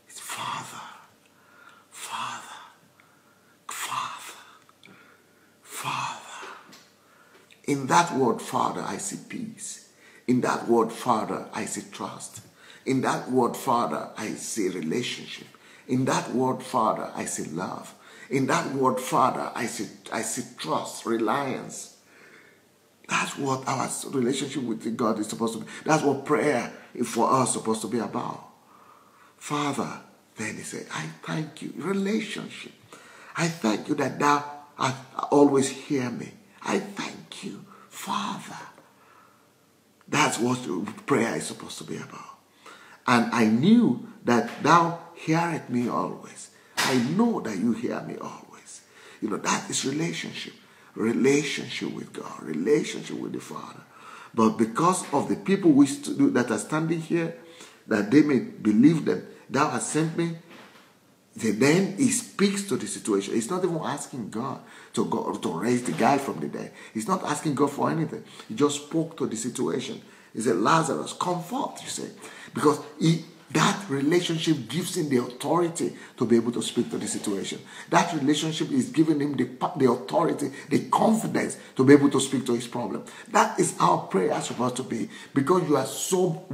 It's Father. Father. Father. Father. In that word, Father, I see peace. In that word, Father, I see trust. In that word, Father, I see relationship. In that word, Father, I see love. In that word, Father, I see, I see trust, reliance. That's what our relationship with God is supposed to be. That's what prayer for us is supposed to be about. Father, then he said, I thank you. Relationship. I thank you that thou art always hear me. I thank you, Father. That's what prayer is supposed to be about. And I knew that thou hearest me always. I know that you hear me always. You know, that is relationship. Relationship with God. Relationship with the Father. But because of the people we do, that are standing here, that they may believe that thou hast sent me, then he speaks to the situation. He's not even asking God to, go, to raise the guy from the dead. He's not asking God for anything. He just spoke to the situation. He said, Lazarus, come forth, you say. Because he... that relationship gives him the authority to be able to speak to the situation. That relationship is giving him the, the authority, the confidence to be able to speak to his problem. That is how prayer is supposed to be. Because you are so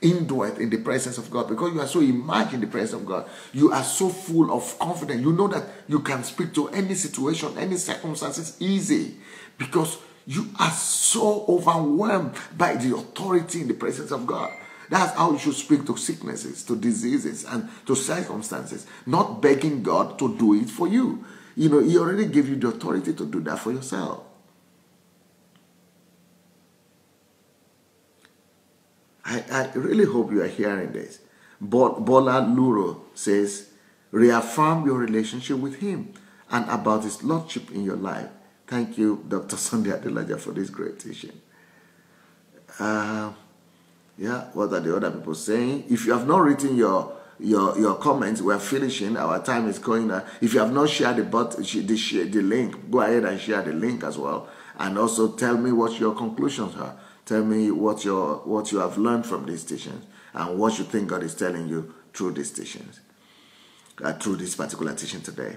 indwelt in the presence of God, because you are so immersed in the presence of God, you are so full of confidence. You know that you can speak to any situation, any circumstances easy. Because you are so overwhelmed by the authority in the presence of God. That's how you should speak to sicknesses, to diseases, and to circumstances. Not begging God to do it for you. You know, he already gave you the authority to do that for yourself. I, I really hope you are hearing this. Bola Luro says, reaffirm your relationship with him and about his lordship in your life. Thank you, Doctor Sunday Adelaja, for this great teaching. Uh, Yeah, what are the other people saying? If you have not written your your your comments, we are finishing. Our time is going now. If you have not shared the but the, the link, go ahead and share the link as well. And also tell me what your conclusions are. Tell me what your what you have learned from these teachings and what you think God is telling you through these teachings, uh, through this particular teaching today.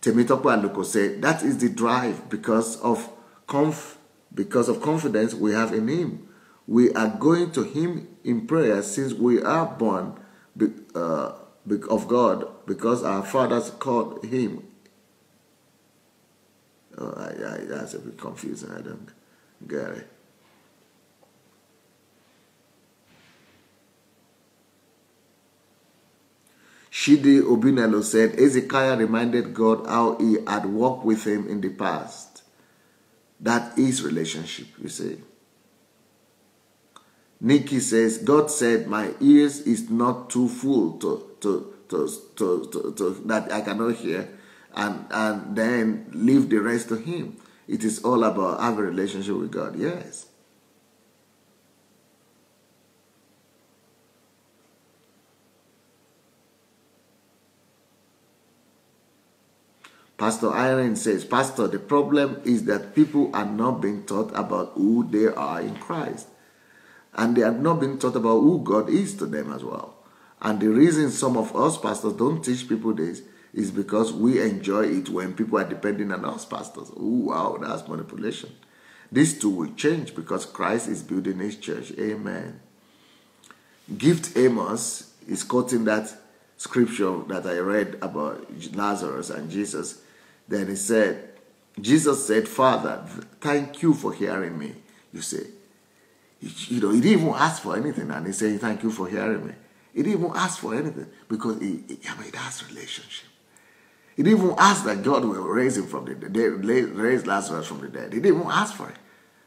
Temitopo Aluko said that is the drive because of conf because of confidence we have in Him. We are going to him in prayer since we are born uh, of God because our fathers called him. Oh, I, I, that's a bit confusing. I don't get it. Shidi Obinelo said, Ezekiah reminded God how he had walked with him in the past. That is relationship, you see. Nikki says, God said, my ears is not too full to, to, to, to, to, to, that I cannot hear, and, and then leave the rest to him. It is all about having a relationship with God. Yes. Pastor Irene says, Pastor, the problem is that people are not being taught about who they are in Christ. And they have not been taught about who God is to them as well. And the reason some of us pastors don't teach people this is because we enjoy it when people are depending on us pastors. Ooh, wow, that's manipulation. These two will change because Christ is building his church. Amen. Gift Amos is quoting that scripture that I read about Lazarus and Jesus. Then he said, Jesus said, Father, thank you for hearing me, you say. You know, he didn't even ask for anything, and he said, thank you for hearing me. He didn't even ask for anything, because he, he, I mean, that's relationship. He didn't even ask that God will raise him from the dead, raise Lazarus from the dead. He didn't even ask for it,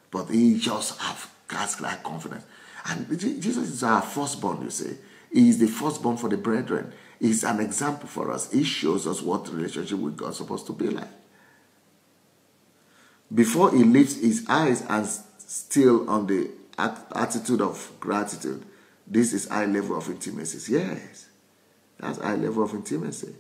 but he just has that confidence. And Jesus is our firstborn, you see. He is the firstborn for the brethren. He is an example for us. He shows us what relationship with God is supposed to be like. Before he lifts his eyes and still on the attitude of gratitude, this is high level of intimacy. Yes, that's high level of intimacy.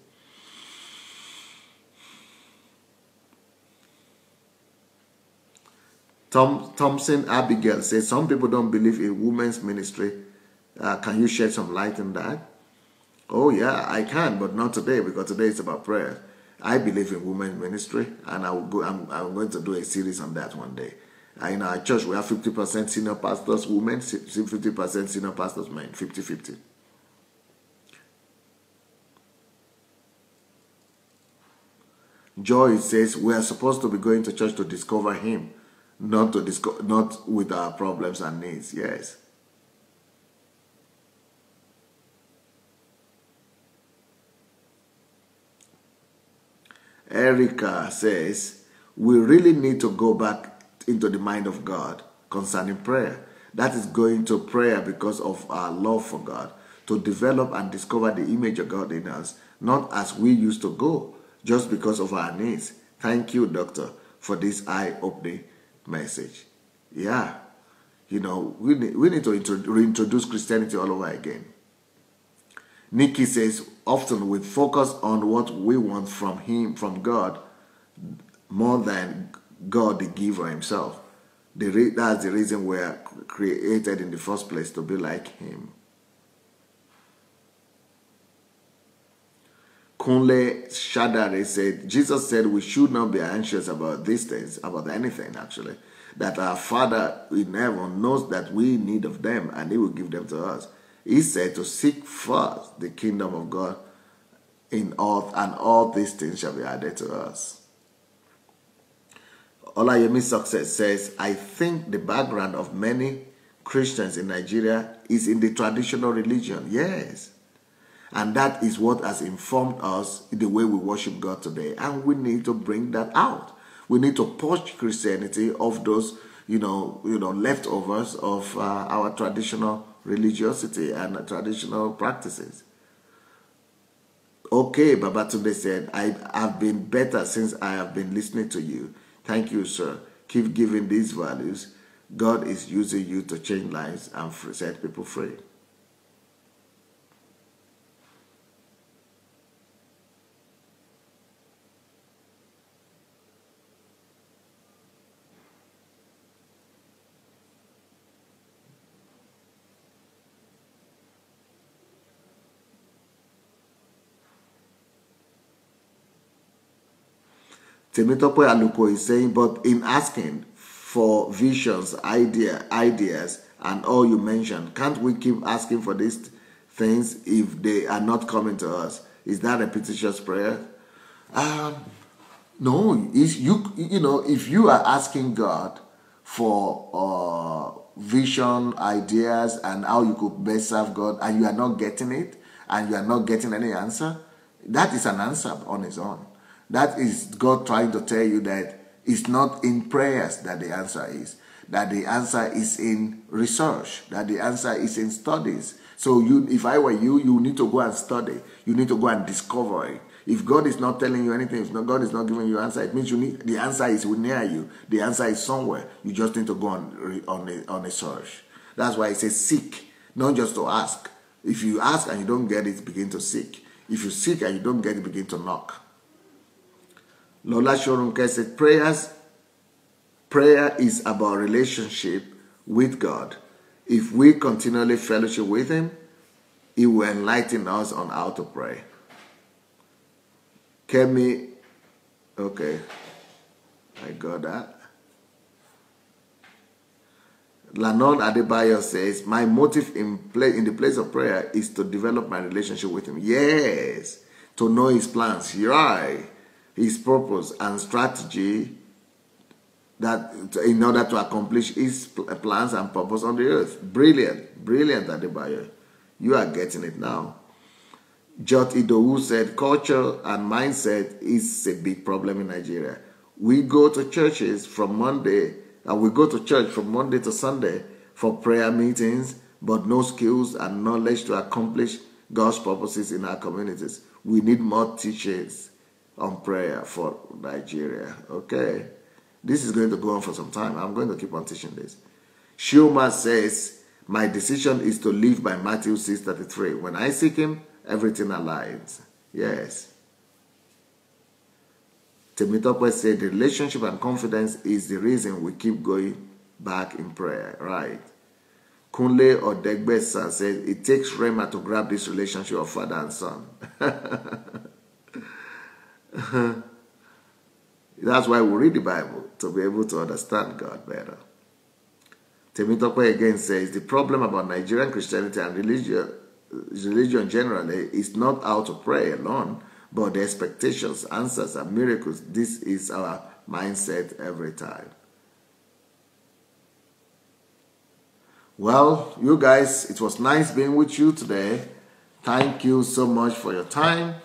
Tom, Thompson Abigail says, some people don't believe in women's ministry. Uh, can you shed some light on that? Oh yeah, I can, but not today, because today is about prayer. I believe in women's ministry, and I will go, I'm, I'm going to do a series on that one day. Uh, in our church, we have fifty percent senior pastors women, fifty percent senior pastors men, fifty fifty. Joy says, we are supposed to be going to church to discover him, not, to disco not with our problems and needs. Yes. Erica says, we really need to go back into the mind of God concerning prayer. That is going to prayer because of our love for God, to develop and discover the image of God in us, not as we used to go, just because of our needs. Thank you, Doctor, for this eye-opening message. Yeah, you know, we need, we need to reintroduce Christianity all over again. Nikki says, often we focus on what we want from him, from God, more than God the giver himself. The re that's the reason we are created in the first place, to be like him. Kunle Shadare said, Jesus said we should not be anxious about these things, about anything actually, that our Father in heaven knows that we need of them and he will give them to us. He said to seek first the kingdom of God in all, and all these things shall be added to us. Olayemi Success says, I think the background of many Christians in Nigeria is in the traditional religion. Yes. And that is what has informed us in the way we worship God today. And we need to bring that out. We need to purge Christianity of those, you know, you know, leftovers of uh, our traditional religiosity and traditional practices. Okay, Babatunde said, I have been better since I have been listening to you. Thank you, sir. Keep giving these values. God is using you to change lives and set people free. Temitope Aluko is saying, but in asking for visions, idea, ideas, and all you mentioned, can't we keep asking for these things if they are not coming to us? Is that repetitious prayer? Um, no, it's you, you know, if you are asking God for uh, vision, ideas, and how you could best serve God, and you are not getting it, and you are not getting any answer, that is an answer on its own. That is God trying to tell you that it's not in prayers that the answer is. That the answer is in research. That the answer is in studies. So you, if I were you, you need to go and study. You need to go and discover it. If God is not telling you anything, if God is not giving you an answer, it means you need, the answer is near you. The answer is somewhere. You just need to go on, on, a, on a search. That's why it says seek, not just to ask. If you ask and you don't get it, begin to seek. If you seek and you don't get it, begin to knock. Lola Shorunke said, prayers, prayer is about relationship with God. If we continually fellowship with him, he will enlighten us on how to pray. Kemi, okay, I got that. Lanon Adebayo says, my motive in, play, in the place of prayer is to develop my relationship with him. Yes, to know his plans. Right. His purpose and strategy, that in order to accomplish his plans and purpose on the earth. Brilliant, brilliant, Adebayo. You are getting it now. Jot Idowu said, culture and mindset is a big problem in Nigeria. We go to churches from Monday, and we go to church from Monday to Sunday for prayer meetings, but no skills and knowledge to accomplish God's purposes in our communities. We need more teachers on prayer for Nigeria. Okay. This is going to go on for some time. I'm going to keep on teaching this. Shuma says, my decision is to live by Matthew six thirty-three. When I seek him, everything aligns. Yes. Temitope said, the relationship and confidence is the reason we keep going back in prayer. Right. Kunle Odegbesa says, it takes Rema to grab this relationship of father and son. That's why we read the Bible, to be able to understand God better. Temitope again says, the problem about Nigerian Christianity and religion, religion generally is not how to pray alone, but the expectations, answers, and miracles. This is our mindset every time. Well, you guys, it was nice being with you today. Thank you so much for your time.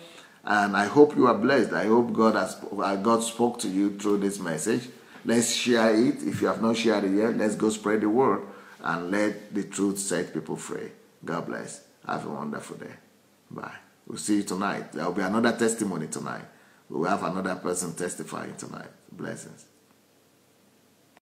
And I hope you are blessed. I hope God has God spoke to you through this message. Let's share it. If you have not shared it yet, let's go spread the word and let the truth set people free. God bless. Have a wonderful day. Bye. We'll see you tonight. There will be another testimony tonight. We will have another person testifying tonight. Blessings.